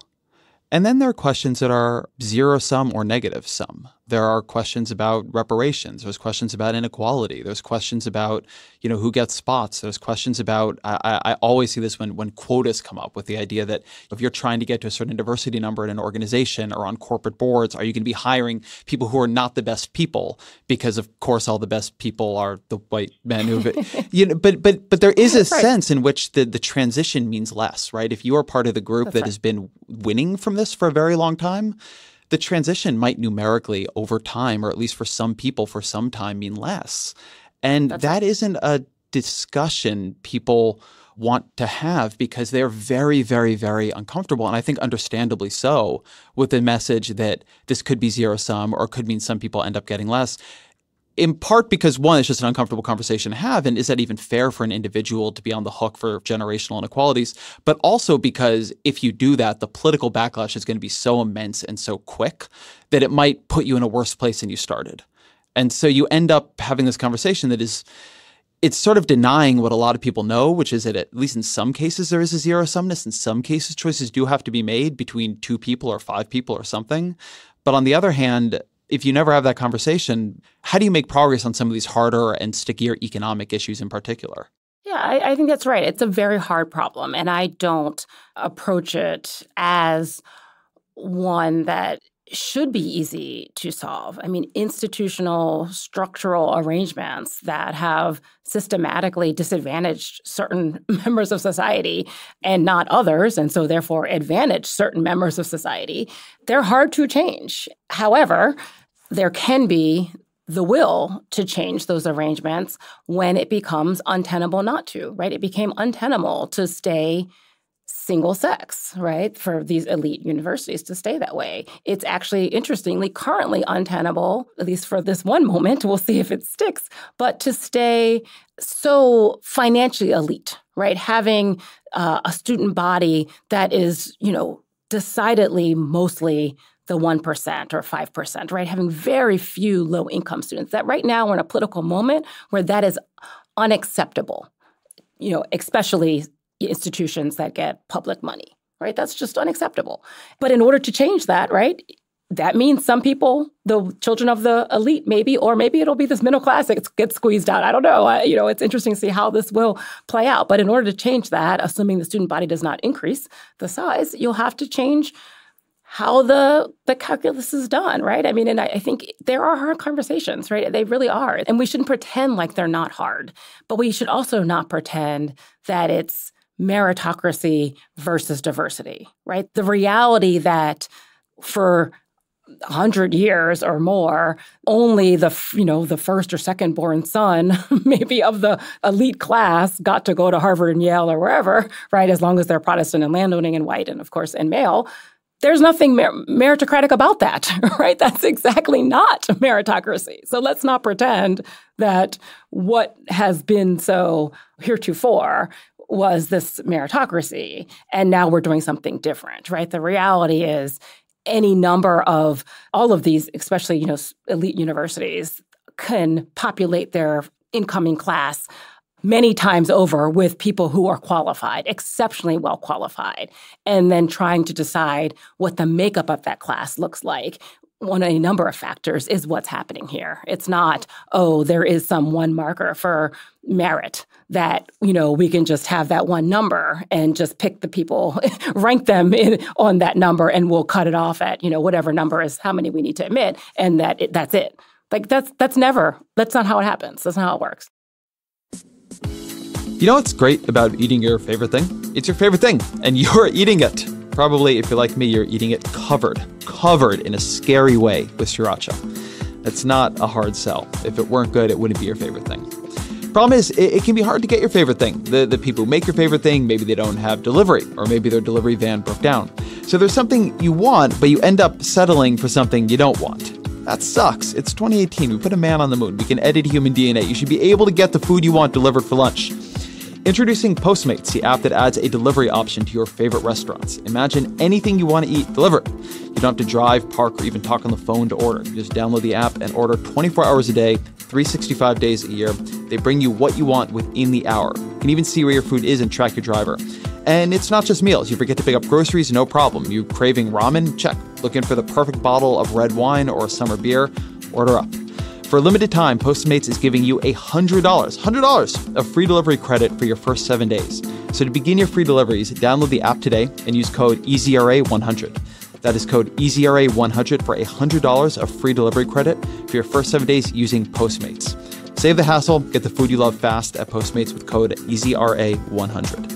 And then there are questions that are zero-sum or negative-sum. There are questions about reparations. There's questions about inequality. There's questions about, you know, who gets spots. There's questions about, I always see this when quotas come up, with the idea that if you're trying to get to a certain diversity number in an organization or on corporate boards, are you going to be hiring people who are not the best people? Because, of course, all the best people are the white men who have, you know, but there is a sense in which the transition means less, right? If you are part of the group that has been winning from this for a very long time, the transition might numerically over time, or at least for some people for some time, mean less. And that isn't a discussion people want to have, because they're very, very, very uncomfortable, and I think understandably so, with the message that this could be zero-sum or could mean some people end up getting less. In part because, one, it's just an uncomfortable conversation to have, and is that even fair for an individual to be on the hook for generational inequalities? But also because if you do that, the political backlash is going to be so immense and so quick that it might put you in a worse place than you started. And so you end up having this conversation that is, it's sort of denying what a lot of people know, which is that at least in some cases there is a zero-sumness. In some cases, choices do have to be made between two people or five people or something. But on the other hand, if you never have that conversation, how do you make progress on some of these harder and stickier economic issues in particular? Yeah, I think that's right. It's a very hard problem, and I don't approach it as one that should be easy to solve. I mean, institutional, structural arrangements that have systematically disadvantaged certain members of society and not others, and so therefore advantaged certain members of society, they're hard to change. However, there can be the will to change those arrangements when it becomes untenable not to, right? It became untenable to stay single sex, right, for these elite universities to stay that way. It's actually, interestingly, currently untenable, at least for this one moment, we'll see if it sticks, but to stay so financially elite, right, having a student body that is, you know, decidedly mostly the 1% or 5%, right, having very few low-income students, that right now we're in a political moment where that is unacceptable, you know, especially institutions that get public money, right? That's just unacceptable. But in order to change that, right, that means some people, the children of the elite maybe, or maybe it'll be this middle class that gets squeezed out. I don't know. You know, it's interesting to see how this will play out. But in order to change that, assuming the student body does not increase the size, you'll have to change how the calculus is done, right? I mean, and I think there are hard conversations, right? They really are. And we shouldn't pretend like they're not hard. But we should also not pretend that it's meritocracy versus diversity, right? The reality that for 100 years or more, only the first or second born son, maybe of the elite class, got to go to Harvard and Yale or wherever, right? As long as they're Protestant and landowning and white and, of course, and male. There's nothing meritocratic about that, right? That's exactly not meritocracy. So let's not pretend that what has been so heretofore was this meritocracy, and now we're doing something different, right? The reality is any number of all of these, especially, elite universities, can populate their incoming class many times over with people who are qualified, exceptionally well qualified, and then trying to decide what the makeup of that class looks like on a number of factors is what's happening here. It's not, oh, there is some one marker for merit that, we can just have that one number and just pick the people, rank them on that number, and we'll cut it off at, whatever number is how many we need to admit, and that's it. Like, that's not how it happens. That's not how it works. You know what's great about eating your favorite thing? It's your favorite thing, and you're eating it. Probably, if you're like me, you're eating it covered in a scary way with sriracha. That's not a hard sell. If it weren't good, it wouldn't be your favorite thing. Problem is, it can be hard to get your favorite thing. The people who make your favorite thing, maybe they don't have delivery, or maybe their delivery van broke down. So there's something you want, but you end up settling for something you don't want. That sucks. It's 2018. We put a man on the moon. We can edit human DNA. You should be able to get the food you want delivered for lunch. Introducing Postmates, the app that adds a delivery option to your favorite restaurants. Imagine anything you want to eat delivered. You don't have to drive, park, or even talk on the phone to order. You just download the app and order 24 hours a day, 365 days a year. They bring you what you want within the hour. You can even see where your food is and track your driver. And it's not just meals. You forget to pick up groceries, no problem. You craving ramen? Check. Looking for the perfect bottle of red wine or summer beer? Order up. For a limited time, Postmates is giving you $100 of free delivery credit for your first 7 days. So to begin your free deliveries, download the app today and use code EZRA100. That is code EZRA100 for $100 of free delivery credit for your first 7 days using Postmates. Save the hassle, get the food you love fast at Postmates with code EZRA100.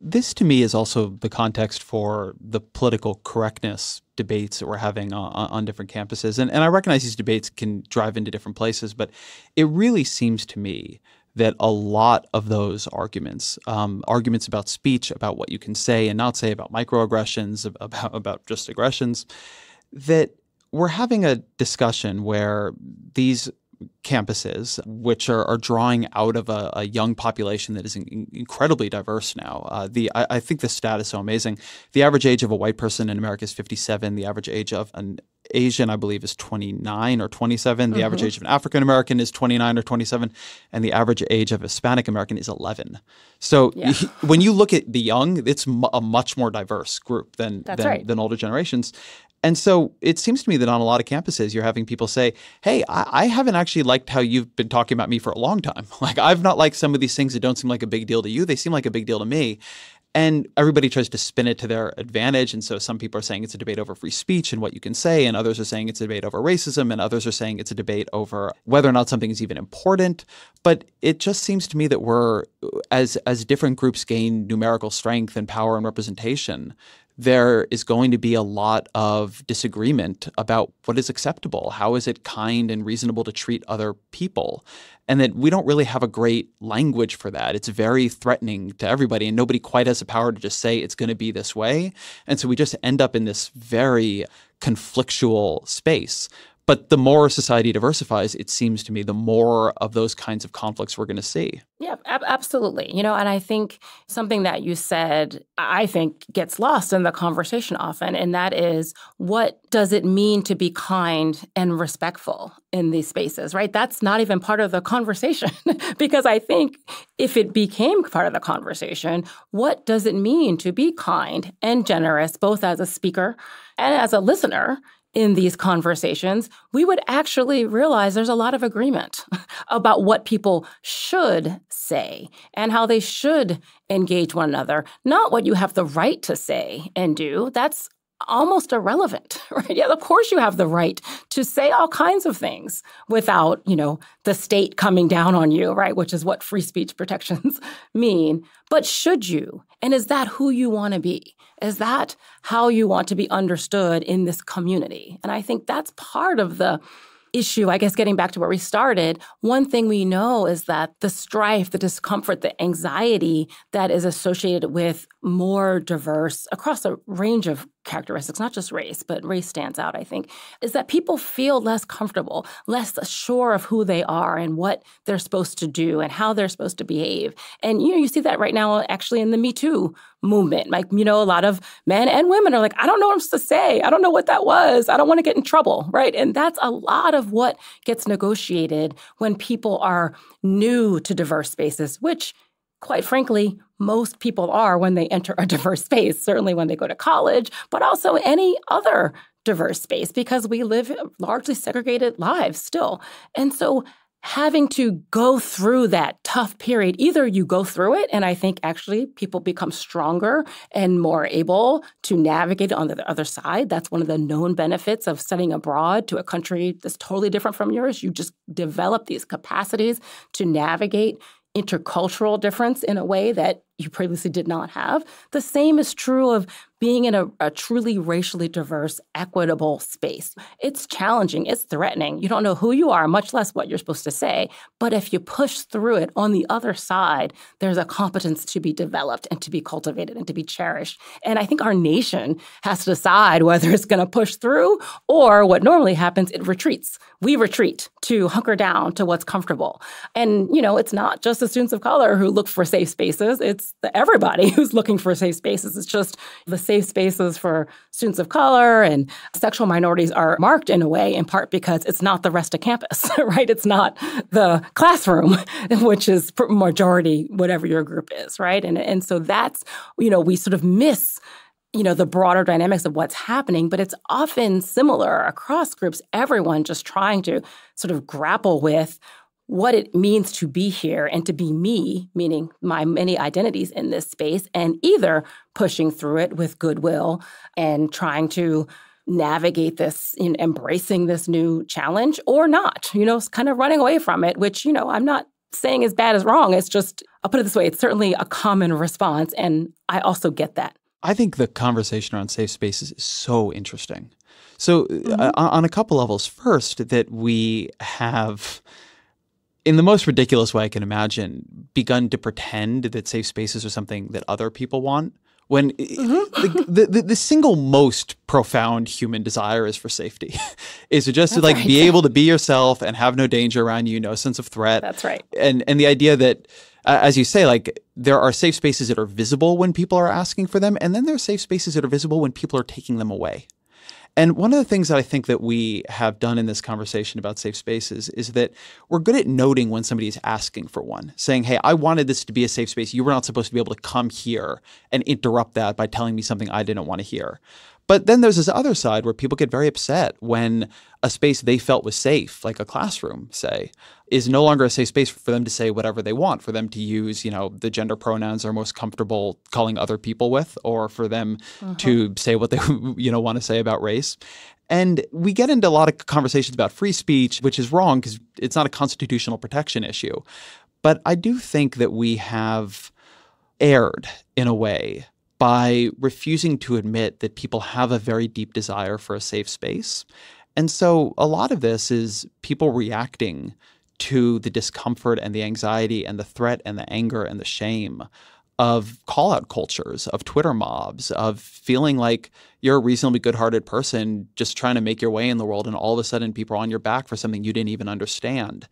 This, to me, is also the context for the political correctness debates that we're having on different campuses. And I recognize these debates can drive into different places, but it really seems to me that a lot of those arguments, arguments about speech, about what you can say and not say, about microaggressions, about just aggressions, that we're having a discussion where these campuses, which are drawing out of a young population that is incredibly diverse now. I think the stat is so amazing. The average age of a white person in America is 57. The average age of an Asian, I believe, is 29 or 27. The average age of an African American is 29 or 27. And the average age of a Hispanic American is 11. So when you look at the young, it's a much more diverse group than older generations. And so it seems to me that on a lot of campuses, you're having people say, hey, I haven't actually liked how you've been talking about me for a long time. Like, I've not liked some of these things that don't seem like a big deal to you. They seem like a big deal to me. And everybody tries to spin it to their advantage. And so some people are saying it's a debate over free speech and what you can say. And others are saying it's a debate over racism. And others are saying it's a debate over whether or not something is even important. But it just seems to me that we're, as different groups gain numerical strength and power and representation, there is going to be a lot of disagreement about what is acceptable. How is it kind and reasonable to treat other people? And that we don't really have a great language for that. It's very threatening to everybody, and nobody quite has the power to just say it's going to be this way. And so we just end up in this very conflictual space. But the more society diversifies, it seems to me, the more of those kinds of conflicts we're going to see. Yeah, absolutely. And I think something that you said, I think, gets lost in the conversation often, and that is, what does it mean to be kind and respectful in these spaces, right? That's not even part of the conversation, because I think if it became part of the conversation, what does it mean to be kind and generous, both as a speaker and as a listener in these conversations, we would actually realize there's a lot of agreement about what people should say and how they should engage one another, not what you have the right to say and do. That's almost irrelevant, right? Yeah, of course you have the right to say all kinds of things without, you know, the state coming down on you, right? Which is what free speech protections mean. But should you? And is that who you want to be? Is that how you want to be understood in this community? And I think that's part of the issue, I guess, getting back to where we started. One thing we know is that the strife, the discomfort, the anxiety that is associated with more diverse, across a range of characteristics, not just race, but race stands out, I think, is that people feel less comfortable, less sure of who they are and what they're supposed to do and how they're supposed to behave. And, you know, you see that right now actually in the Me Too movement. Like, you know, a lot of men and women are like, I don't know what I'm supposed to say. I don't know what that was. I don't want to get in trouble, right? And that's a lot of what gets negotiated when people are new to diverse spaces, which, quite frankly, most people are when they enter a diverse space, certainly when they go to college, but also any other diverse space, because we live largely segregated lives still. And so having to go through that tough period, either you go through it, and I think actually people become stronger and more able to navigate on the other side. That's one of the known benefits of studying abroad to a country that's totally different from yours. You just develop these capacities to navigate intercultural difference in a way that you previously did not have. The same is true of being in a truly racially diverse, equitable space. It's challenging. It's threatening. You don't know who you are, much less what you're supposed to say. But if you push through it, on the other side, there's a competence to be developed and to be cultivated and to be cherished. And I think our nation has to decide whether it's going to push through or what normally happens, it retreats. We retreat to hunker down to what's comfortable. And, you know, it's not just the students of color who look for safe spaces. It's everybody who's looking for safe spaces. It's just the safe spaces for students of color and sexual minorities are marked in a way, in part because it's not the rest of campus, right? It's not the classroom, which is majority, whatever your group is, right? And so that's, you know, we sort of miss, you know, the broader dynamics of what's happening, but it's often similar across groups, everyone just trying to sort of grapple with what it means to be here and to be me, meaning my many identities in this space, and either pushing through it with goodwill and trying to navigate this, you know, embracing this new challenge or not, you know, kind of running away from it, which, you know, I'm not saying is bad as wrong. It's just, I'll put it this way, it's certainly a common response, and I also get that. I think the conversation around safe spaces is so interesting. So on a couple levels, first, that we have, in the most ridiculous way I can imagine, begun to pretend that safe spaces are something that other people want, when the single most profound human desire is for safety, is to just be able to be yourself and have no danger around you, no sense of threat. That's right. And the idea that, as you say, like, there are safe spaces that are visible when people are asking for them, and then there are safe spaces that are visible when people are taking them away. And one of the things that I think that we have done in this conversation about safe spaces is that we're good at noting when somebody is asking for one, saying, hey, I wanted this to be a safe space. You were not supposed to be able to come here and interrupt that by telling me something I didn't want to hear. But then there's this other side where people get very upset when a space they felt was safe, like a classroom, say, is no longer a safe space for them to say whatever they want, for them to use, you know, the gender pronouns they're most comfortable calling other people with, or for them to say what they, you know, want to say about race. And we get into a lot of conversations about free speech, which is wrong because it's not a constitutional protection issue. But I do think that we have erred in a way by refusing to admit that people have a very deep desire for a safe space. And so a lot of this is people reacting to the discomfort and the anxiety and the threat and the anger and the shame of call-out cultures, of Twitter mobs, of feeling like you're a reasonably good-hearted person just trying to make your way in the world, and all of a sudden people are on your back for something you didn't even understand.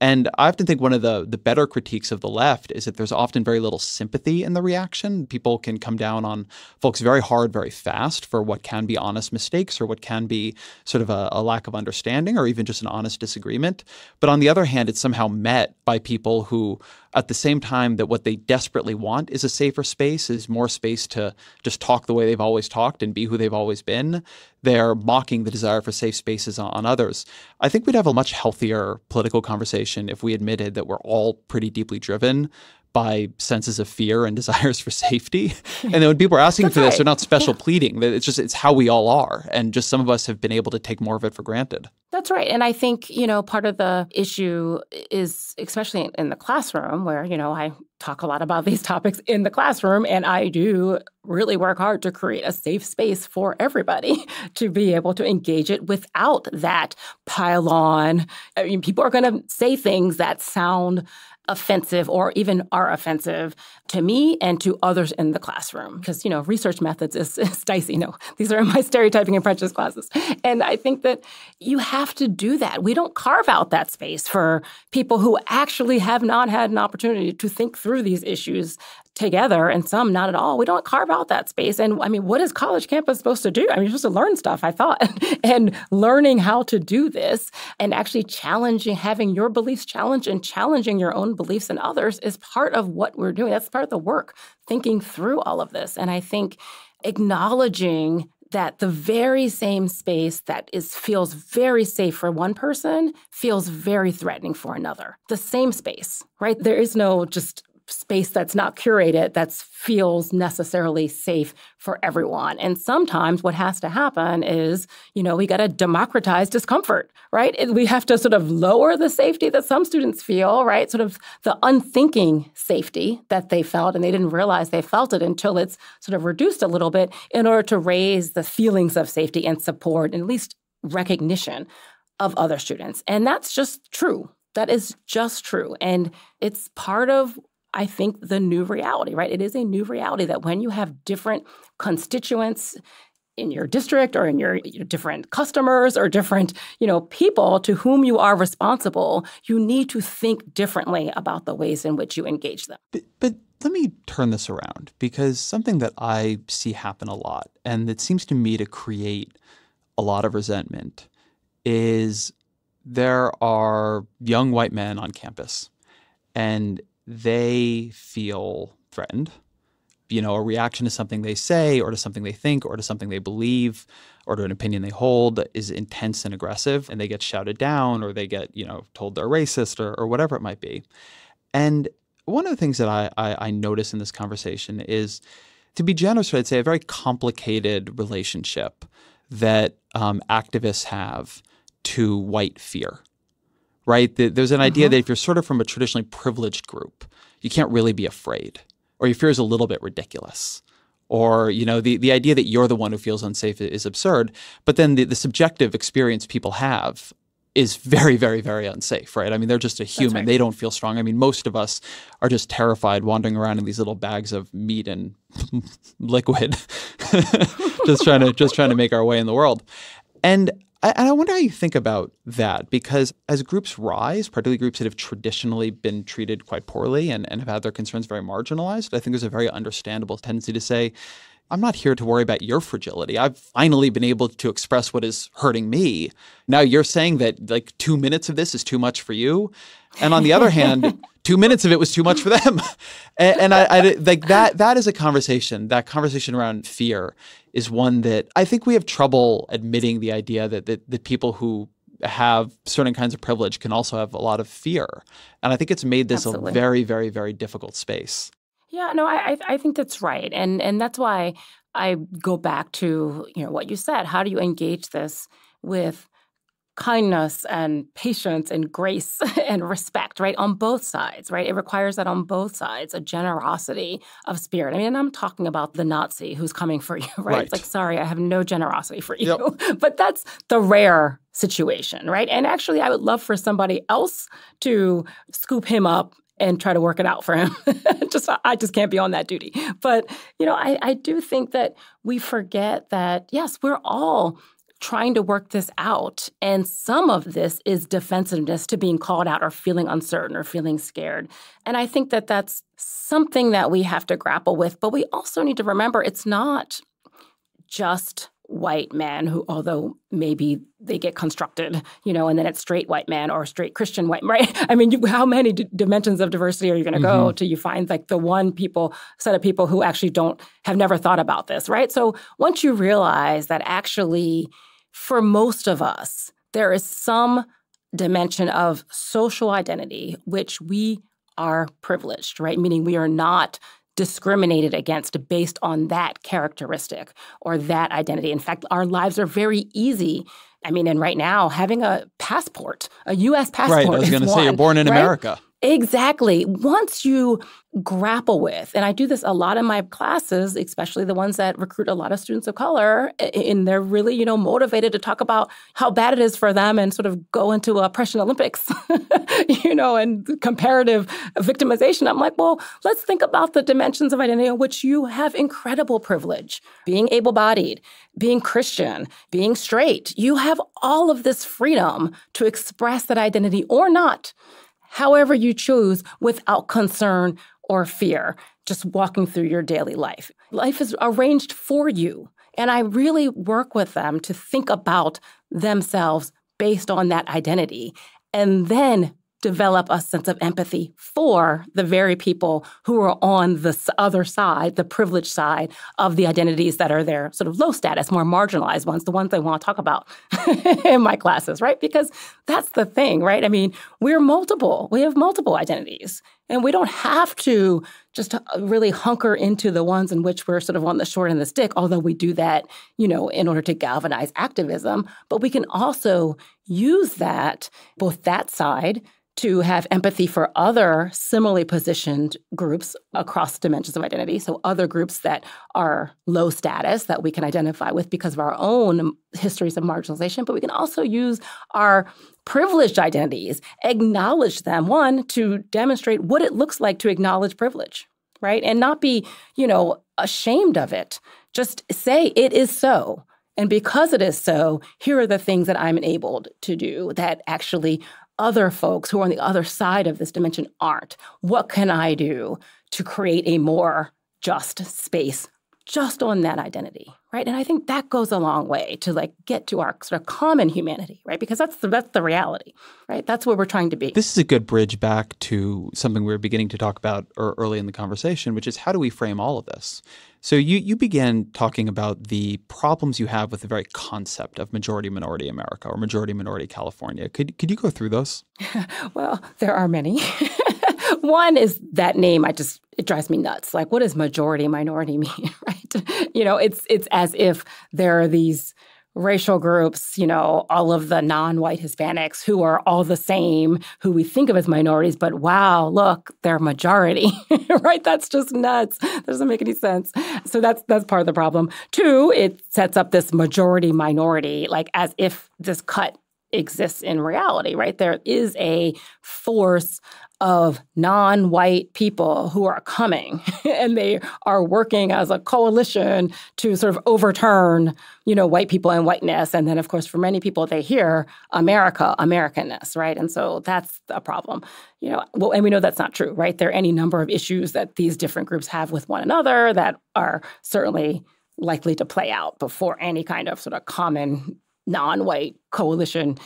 And I often think one of the better critiques of the left is that there's often very little sympathy in the reaction. People can come down on folks very hard, very fast for what can be honest mistakes or what can be sort of a lack of understanding or even just an honest disagreement. But on the other hand, it's somehow met by people who at the same time that what they desperately want is a safer space, is more space to just talk the way they've always talked and be who they've always been, they're mocking the desire for safe spaces on others. I think we'd have a much healthier political conversation if we admitted that we're all pretty deeply driven by senses of fear and desires for safety. And then when people are asking for this, they're not special pleading. It's just, it's how we all are. And just some of us have been able to take more of it for granted. That's right. And I think, you know, part of the issue is, especially in the classroom where, you know, I talk a lot about these topics in the classroom, and I do really work hard to create a safe space for everybody to be able to engage it without that pile on. I mean, people are going to say things that sound offensive or even are offensive to me and to others in the classroom. Because, you know, research methods is dicey. No, these are my stereotyping and prejudice classes. And I think that you have to do that. We don't carve out that space for people who actually have not had an opportunity to think through these issues together, and some not at all. We don't carve out that space. And I mean, what is college campus supposed to do? I mean, you're supposed to learn stuff, I thought. And learning how to do this and actually challenging, having your beliefs challenged and challenging your own beliefs and others is part of what we're doing. That's part of the work, thinking through all of this. And I think acknowledging that the very same space that feels very safe for one person feels very threatening for another. The same space, right? There is no just space that's not curated that feels necessarily safe for everyone. And sometimes what has to happen is, you know, we got to democratize discomfort, right? We have to sort of lower the safety that some students feel, right? Sort of the unthinking safety that they felt, and they didn't realize they felt it until it's sort of reduced a little bit in order to raise the feelings of safety and support and at least recognition of other students. And that's just true. That is just true. And it's part of, I think, the new reality, right? It is a new reality that when you have different constituents in your district or in your different customers or different, you know, people to whom you are responsible, you need to think differently about the ways in which you engage them. But let me turn this around, because something that I see happen a lot, and it seems to me to create a lot of resentment, is there are young white men on campus, and they feel threatened. You know, a reaction to something they say or to something they think or to something they believe or to an opinion they hold is intense and aggressive, and they get shouted down or they get, you know, told they're racist or whatever it might be. And one of the things that I notice in this conversation is, to be generous, I'd say, a very complicated relationship that activists have to white fear. Right? There's an idea that if you're sort of from a traditionally privileged group, you can't really be afraid, or your fear is a little bit ridiculous, or, you know, the idea that you're the one who feels unsafe is absurd. But then the subjective experience people have is very, very, very unsafe, right? I mean, they're just a human. Right. They don't feel strong. I mean, most of us are just terrified wandering around in these little bags of meat and liquid, just trying to make our way in the world. And I wonder how you think about that, because as groups rise, particularly groups that have traditionally been treated quite poorly and have had their concerns very marginalized, I think there's a very understandable tendency to say, I'm not here to worry about your fragility. I've finally been able to express what is hurting me. Now you're saying that like 2 minutes of this is too much for you. And on the other hand, 2 minutes of it was too much for them. And I like that is a conversation. That conversation around fear is one that I think we have trouble admitting, the idea that people who have certain kinds of privilege can also have a lot of fear. And I think it's made this a very, very, very difficult space. Yeah, no, I think that's right. And that's why I go back to, you know, what you said. How do you engage this with kindness and patience and grace and respect, right? On both sides, right? It requires that on both sides, a generosity of spirit. I mean, and I'm talking about the Nazi who's coming for you, right? It's like, sorry, I have no generosity for you. Yep. But that's the rare situation, right? And actually, I would love for somebody else to scoop him up and try to work it out for him. I just can't be on that duty. But, you know, I do think that we forget that, yes, we're all trying to work this out. And some of this is defensiveness to being called out or feeling uncertain or feeling scared. And I think that that's something that we have to grapple with. But we also need to remember it's not just white men who, although maybe they get constructed, you know, and then it's straight white men or straight Christian white, right? I mean, how many dimensions of diversity are you going to go till you find like the one set of people who actually have never thought about this, right? So once you realize that actually for most of us, there is some dimension of social identity, which we are privileged, right? Meaning we are not discriminated against based on that characteristic or that identity. In fact, our lives are very easy. I mean, and right now, having a passport, a U.S. passport is one. Right, I was going to say, you're born in America. Exactly. Once you grapple with, and I do this a lot in my classes, especially the ones that recruit a lot of students of color, and they're really, you know, motivated to talk about how bad it is for them and sort of go into oppression Olympics, you know, and comparative victimization. I'm like, well, let's think about the dimensions of identity in which you have incredible privilege, being able-bodied, being Christian, being straight. You have all of this freedom to express that identity or not, however you choose, without concern or fear, just walking through your daily life. Life is arranged for you. And I really work with them to think about themselves based on that identity and then develop a sense of empathy for the very people who are on the other side, the privileged side of the identities that are their sort of low status, more marginalized ones, the ones they want to talk about in my classes, right? Because that's the thing, right? I mean, we're multiple. We have multiple identities. And we don't have to just really hunker into the ones in which we're sort of on the short end of the stick, although we do that, you know, in order to galvanize activism. But we can also use that, both that side, to have empathy for other similarly positioned groups across dimensions of identity. So other groups that are low status that we can identify with because of our own histories of marginalization. But we can also use our privileged identities, acknowledge them, one, to demonstrate what it looks like to acknowledge privilege, right? And not be, you know, ashamed of it. Just say it is so. And because it is so, here are the things that I'm enabled to do that actually other folks who are on the other side of this dimension aren't. What can I do to create a more just space just on that identity, right? And I think that goes a long way to like get to our sort of common humanity, right? Because that's the reality, right? That's where we're trying to be. This is a good bridge back to something we were beginning to talk about early in the conversation, which is how do we frame all of this? So you began talking about the problems you have with the very concept of majority-minority America or majority-minority California. Could you go through those? Well, there are many. One is that name. It drives me nuts. Like, what does majority-minority mean, right? You know, it's as if there are these racial groups, you know, all of the non-white Hispanics who are all the same, who we think of as minorities, but wow, look, they're majority, right? That's just nuts. That doesn't make any sense. So that's part of the problem. Two, it sets up this majority-minority, like as if this cut exists in reality, right? There is a force of non-white people who are coming and they are working as a coalition to sort of overturn, you know, white people and whiteness. And then, of course, for many people, they hear America, Americanness, right? And so that's a problem. You know, well, and we know that's not true, right? There are any number of issues that these different groups have with one another that are certainly likely to play out before any kind of sort of common non-white coalition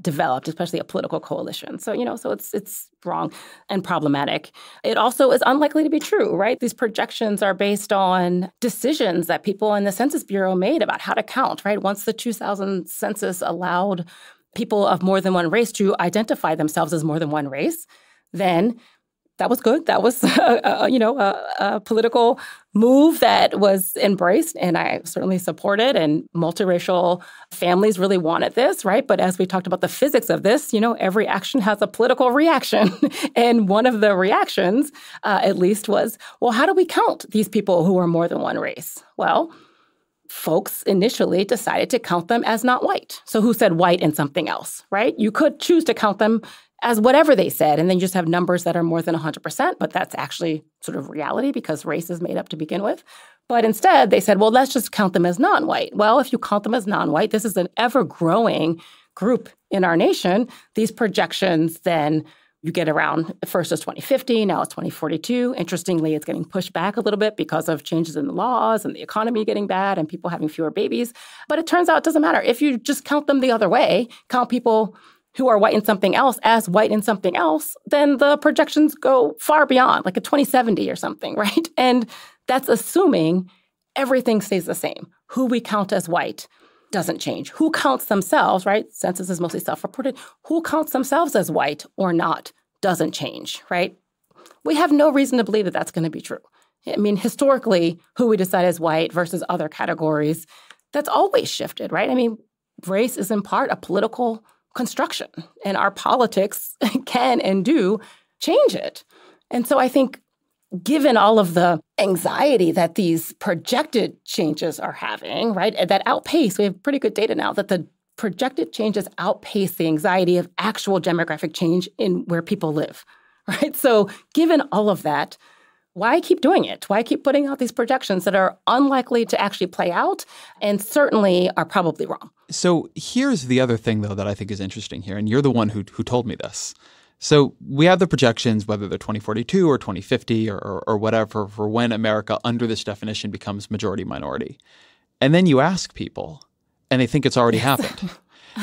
developed, especially a political coalition. So, you know, so it's wrong and problematic. It also is unlikely to be true, right? These projections are based on decisions that people in the Census Bureau made about how to count, right? Once the 2000 census allowed people of more than one race to identify themselves as more than one race, then that was good. That was, you know, a political move that was embraced, and I certainly support it. And multiracial families really wanted this, right? But as we talked about the physics of this, you know, every action has a political reaction. And one of the reactions, at least, was, well, how do we count these people who are more than one race? Well, folks initially decided to count them as not white. So who said white and something else, right? You could choose to count them as whatever they said, and then you just have numbers that are more than 100%, but that's actually sort of reality because race is made up to begin with. But instead, they said, well, let's just count them as non-white. Well, if you count them as non-white, this is an ever-growing group in our nation. These projections then You get around, at first it's 2050, now it's 2042. Interestingly, it's getting pushed back a little bit because of changes in the laws and the economy getting bad and people having fewer babies. But it turns out it doesn't matter. If you just count them the other way, count people who are white in something else as white in something else, then the projections go far beyond, like a 2070 or something, right? And that's assuming everything stays the same. Who we count as white doesn't change. Who counts themselves, right? Census is mostly self-reported. Who counts themselves as white or not doesn't change, right? We have no reason to believe that that's going to be true. I mean, historically, who we decide as white versus other categories, that's always shifted, right? I mean, race is in part a political construction, and our politics can and do change it. And so I think given all of the anxiety that these projected changes are having, right, that outpace, we have pretty good data now that the projected changes outpace the anxiety of actual demographic change in where people live, right? So given all of that, why keep doing it? Why keep putting out these projections that are unlikely to actually play out and certainly are probably wrong? So here's the other thing, though, that I think is interesting here, and you're the one who told me this. So we have the projections, whether they're 2042 or 2050 or whatever, for when America under this definition becomes majority minority. And then you ask people, and they think it's already happened.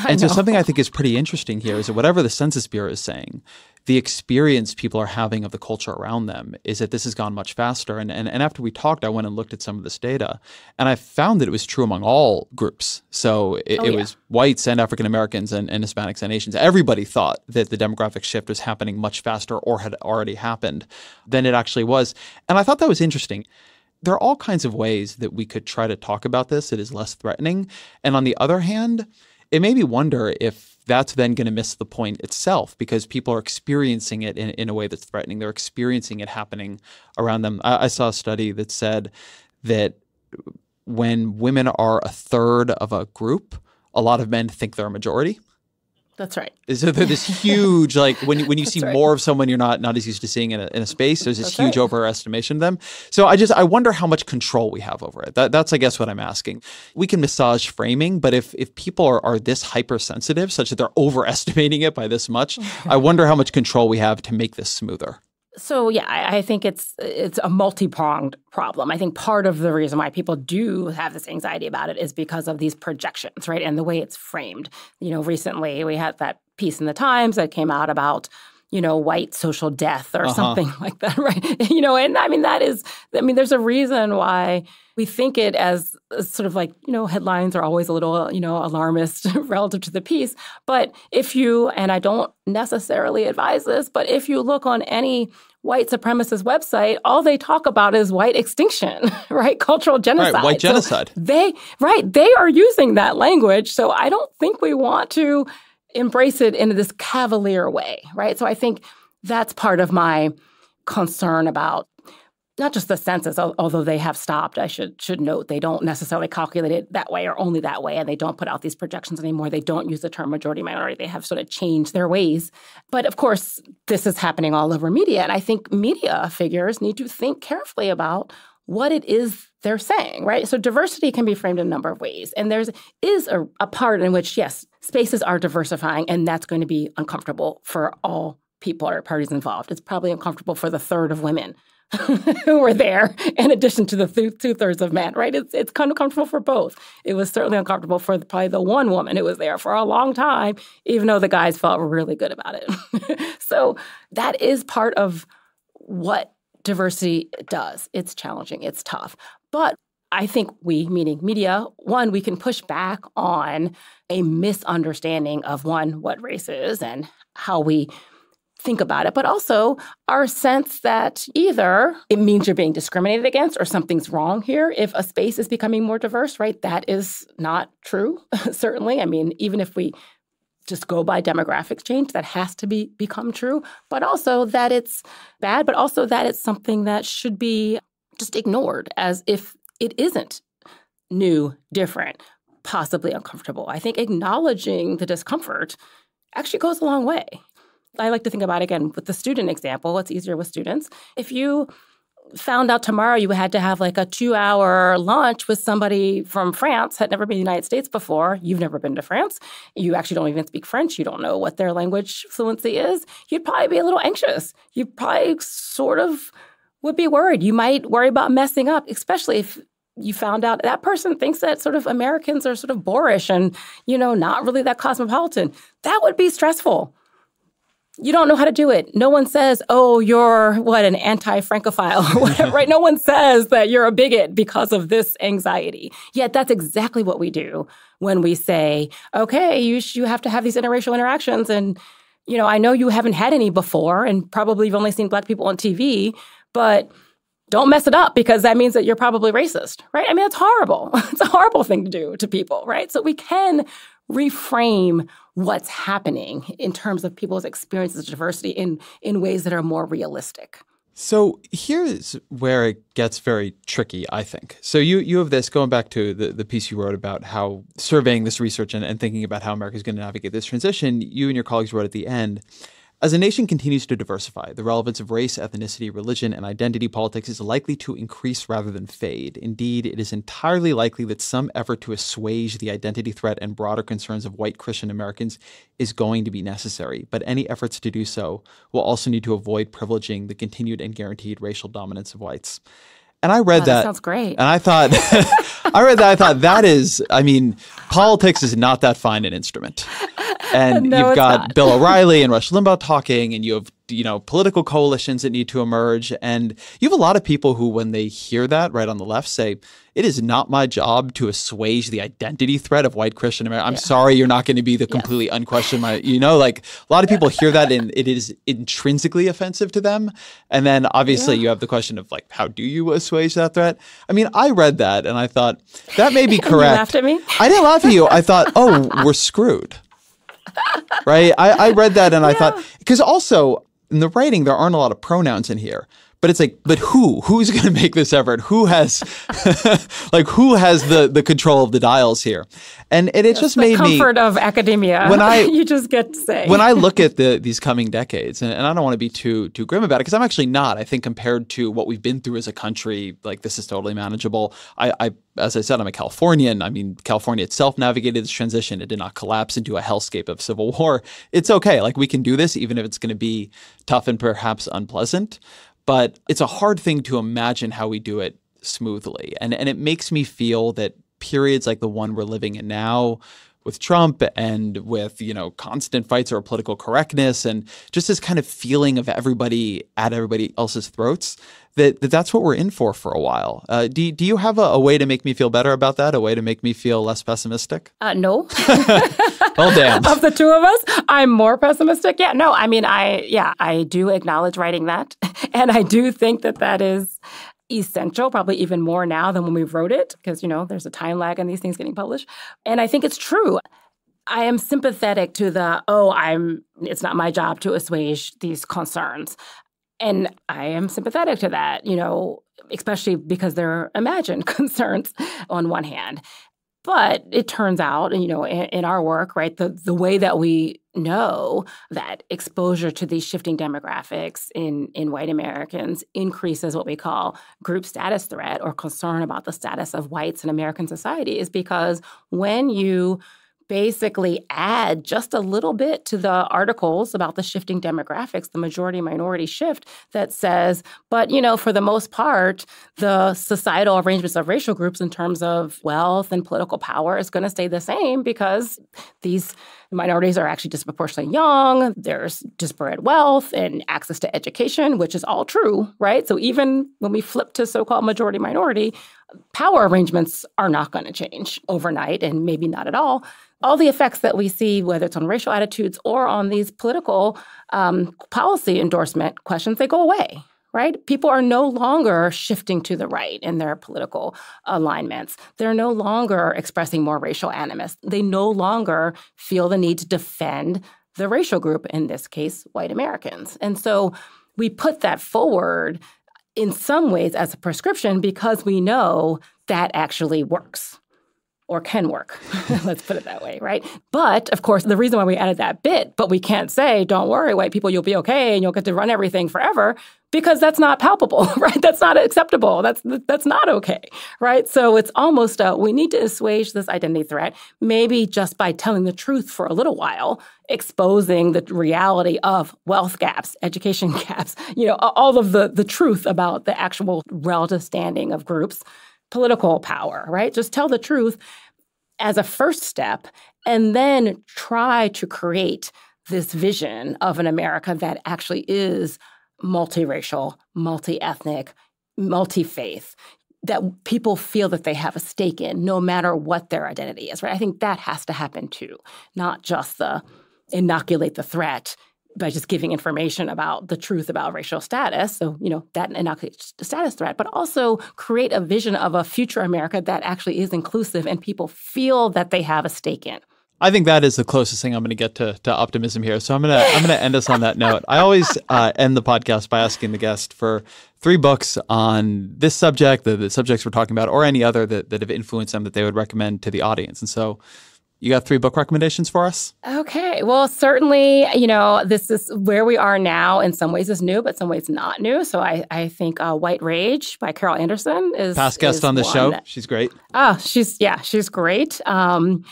And so something I think is pretty interesting here is that whatever the Census Bureau is saying, the experience people are having of the culture around them is that this has gone much faster. And after we talked, I went and looked at some of this data, and I found that it was true among all groups. So it was whites and African-Americans and Hispanics and Asians. Everybody thought that the demographic shift was happening much faster or had already happened than it actually was. And I thought that was interesting. There are all kinds of ways that we could try to talk about this. It is less threatening. And on the other hand, it made me wonder if that's then going to miss the point itself, because people are experiencing it in a way that's threatening. They're experiencing it happening around them. I saw a study that said that when women are a third of a group, a lot of men think they're a majority. That's right. So there's this huge, like, when you see more of someone you're not as used to seeing in a space, there's this huge overestimation of them. So I wonder how much control we have over it. That's, I guess, what I'm asking. We can massage framing, but if people are this hypersensitive, such that they're overestimating it by this much, I wonder how much control we have to make this smoother. So, yeah, I think it's a multi-pronged problem. I think part of the reason why people do have this anxiety about it is because of these projections, right, and the way it's framed. You know, recently we had that piece in the Times that came out about, you know, white social death or something like that, right? You know, and I mean, there's a reason why we think it as sort of like, you know, headlines are always a little, you know, alarmist relative to the piece. But if you, and I don't necessarily advise this, but if you look on any white supremacist website, all they talk about is white extinction, right? Cultural genocide. Right, white genocide. So they are using that language. So I don't think we want to embrace it in this cavalier way, right? So I think that's part of my concern about not just the census, although they have stopped. I should note they don't necessarily calculate it that way or only that way, and they don't put out these projections anymore. They don't use the term majority minority. They have sort of changed their ways. But of course, this is happening all over media, and I think media figures need to think carefully about what it is they're saying, right? So diversity can be framed in a number of ways. And there is a part in which, yes, spaces are diversifying, and that's going to be uncomfortable for all people or parties involved. It's probably uncomfortable for the third of women who were there in addition to the two-thirds of men, right? It's kind of uncomfortable for both. It was certainly uncomfortable for probably the one woman who was there for a long time, even though the guys felt really good about it. So that is part of what diversity does. It's challenging. It's tough. But I think we, meaning media, one, we can push back on a misunderstanding of, one, what race is and how we think about it, but also our sense that either it means you're being discriminated against or something's wrong here. If a space is becoming more diverse, right, that is not true, certainly. I mean, even if we just go by demographic change, that has to become true, but also that it's bad, but also that it's something that should be just ignored as if it isn't new, different, possibly uncomfortable. I think acknowledging the discomfort actually goes a long way. I like to think about, again, with the student example, what's easier with students. If you found out tomorrow you had to have like a 2-hour lunch with somebody from France, had never been to the United States before, you've never been to France, you actually don't even speak French, you don't know what their language fluency is, you'd probably be a little anxious. You probably sort of would be worried. You might worry about messing up, especially if you found out that person thinks that sort of Americans are sort of boorish and, you know, not really that cosmopolitan. That would be stressful. You don't know how to do it. No one says, oh, you're, what, an anti-Francophile, right? No one says that you're a bigot because of this anxiety. Yet that's exactly what we do when we say, okay, you have to have these interracial interactions. And, you know, I know you haven't had any before and probably you've only seen Black people on TV, but don't mess it up because that means that you're probably racist, right? I mean, that's horrible. It's a horrible thing to do to people, right? So we can reframe what's happening in terms of people's experiences of diversity in ways that are more realistic. So here's where it gets very tricky, I think. So you have this, going back to the piece you wrote about how surveying this research and thinking about how America is going to navigate this transition, you and your colleagues wrote at the end, as a nation continues to diversify, the relevance of race, ethnicity, religion, and identity politics is likely to increase rather than fade. Indeed, it is entirely likely that some effort to assuage the identity threat and broader concerns of white Christian Americans is going to be necessary. But any efforts to do so will also need to avoid privileging the continued and guaranteed racial dominance of whites. And I read that sounds great. And I thought, I read that, I thought, that is, I mean, politics is not that fine an instrument. And no, you've got Bill O'Reilly and Rush Limbaugh talking, and you have, you know, political coalitions that need to emerge. And you have a lot of people who, when they hear that right on the left, say, it is not my job to assuage the identity threat of white Christian America. I'm sorry, you're not going to be the completely unquestioned, you know, like a lot of people hear that and it is intrinsically offensive to them. And then obviously you have the question of like, how do you assuage that threat? I mean, I read that and I thought that may be correct. You laughed at me? I didn't laugh at you. I thought, oh, we're screwed. Right? I read that and I thought, because also in the writing, there aren't a lot of pronouns in here, but it's like, but who's going to make this effort? Who has, like, who has the control of the dials here? And it just made me— the comfort of academia, when I, you just get to say. When I look at these coming decades, and I don't want to be too grim about it, because I'm actually not. I think compared to what we've been through as a country, like, this is totally manageable. As I said, I'm a Californian. I mean, California itself navigated this transition. It did not collapse into a hellscape of civil war. It's okay. Like, we can do this, even if it's going to be tough and perhaps unpleasant. But it's a hard thing to imagine how we do it smoothly. And it makes me feel that periods like the one we're living in now with Trump and with, you know, constant fights over political correctness and just this kind of feeling of everybody at everybody else's throats, that's what we're in for a while. Do you have a way to make me feel better about that? A way to make me feel less pessimistic? No. Well, damn. Of the two of us, I'm more pessimistic. Yeah, no, I mean, I do acknowledge writing that. And I do think that that is essential, probably even more now than when we wrote it, because, you know, there's a time lag on these things getting published. And I think it's true. I am sympathetic to the, oh, it's not my job to assuage these concerns. And I am sympathetic to that, you know, especially because they're imagined concerns on one hand. But it turns out, you know, in our work, right, the way that we know that exposure to these shifting demographics in white Americans increases what we call group status threat or concern about the status of whites in American society is because when you basically add just a little bit to the articles about the shifting demographics, the majority-minority shift that says, but, you know, for the most part, the societal arrangements of racial groups in terms of wealth and political power is going to stay the same because these minorities are actually disproportionately young, there's disparate wealth and access to education, which is all true, right? So even when we flip to so-called majority-minority, power arrangements are not going to change overnight and maybe not at all. All the effects that we see, whether it's on racial attitudes or on these political policy endorsement questions, they go away, right? People are no longer shifting to the right in their political alignments. They're no longer expressing more racial animus. They no longer feel the need to defend the racial group, in this case, white Americans. And so we put that forward in some ways as a prescription because we know that actually works. or can work. Let's put it that way, right? But, of course, the reason why we added that bit, but we can't say, don't worry, white people, you'll be okay and you'll get to run everything forever, because that's not palpable, right? That's not acceptable. That's not okay, right? So it's almost we need to assuage this identity threat, maybe just by telling the truth for a little while, exposing the reality of wealth gaps, education gaps, you know, all of the truth about the actual relative standing of groups. Political power, right? Just tell the truth as a first step, and then try to create this vision of an America that actually is multiracial, multi-ethnic, multi-faith, that people feel that they have a stake in, no matter what their identity is, right? I think that has to happen too, not just the inoculate the threat by just giving information about the truth about racial status, so, you know, that inoculates the status threat, but also create a vision of a future America that actually is inclusive and people feel that they have a stake in. I think that is the closest thing I'm going to get to optimism here. So I'm going to end us on that note. I always end the podcast by asking the guest for three books on this subject, the subjects we're talking about, or any other that have influenced them that they would recommend to the audience. And so you got three book recommendations for us? Okay. Well, certainly, you know, this is where we are now. In some ways is new, but some ways not new. So I think White Rage by Carol Anderson is past guest on the show. She's great. Oh, she's great. An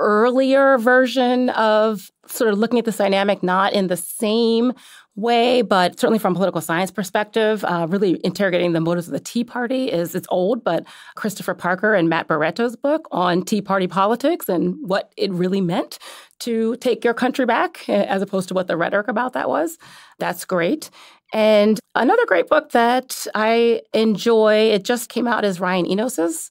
earlier version of sort of looking at this dynamic, not in the same way, but certainly from a political science perspective, really interrogating the motives of the Tea Party it's old, but Christopher Parker and Matt Barretto's book on Tea Party politics and what it really meant to take your country back, as opposed to what the rhetoric about that was. That's great. And another great book that I enjoy, it just came out, is Ryan Enos's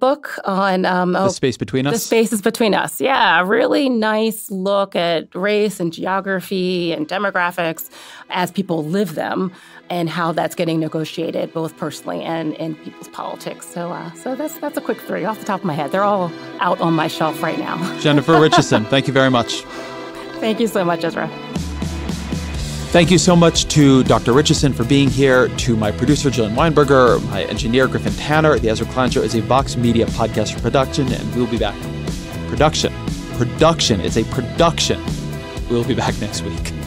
book on The Space Between Us. The Spaces Between Us. Yeah, really nice look at race and geography and demographics as people live them, and how that's getting negotiated both personally and in people's politics. So, so that's a quick three off the top of my head. They're all out on my shelf right now. Jennifer Richeson, thank you very much. Thank you so much, Ezra. Thank you so much to Dr. Richeson for being here, to my producer, Jillian Weinberger, my engineer, Griffin Tanner. The Ezra Klein Show is a Vox Media podcast production, and we'll be back. Production. It's a production. We'll be back next week.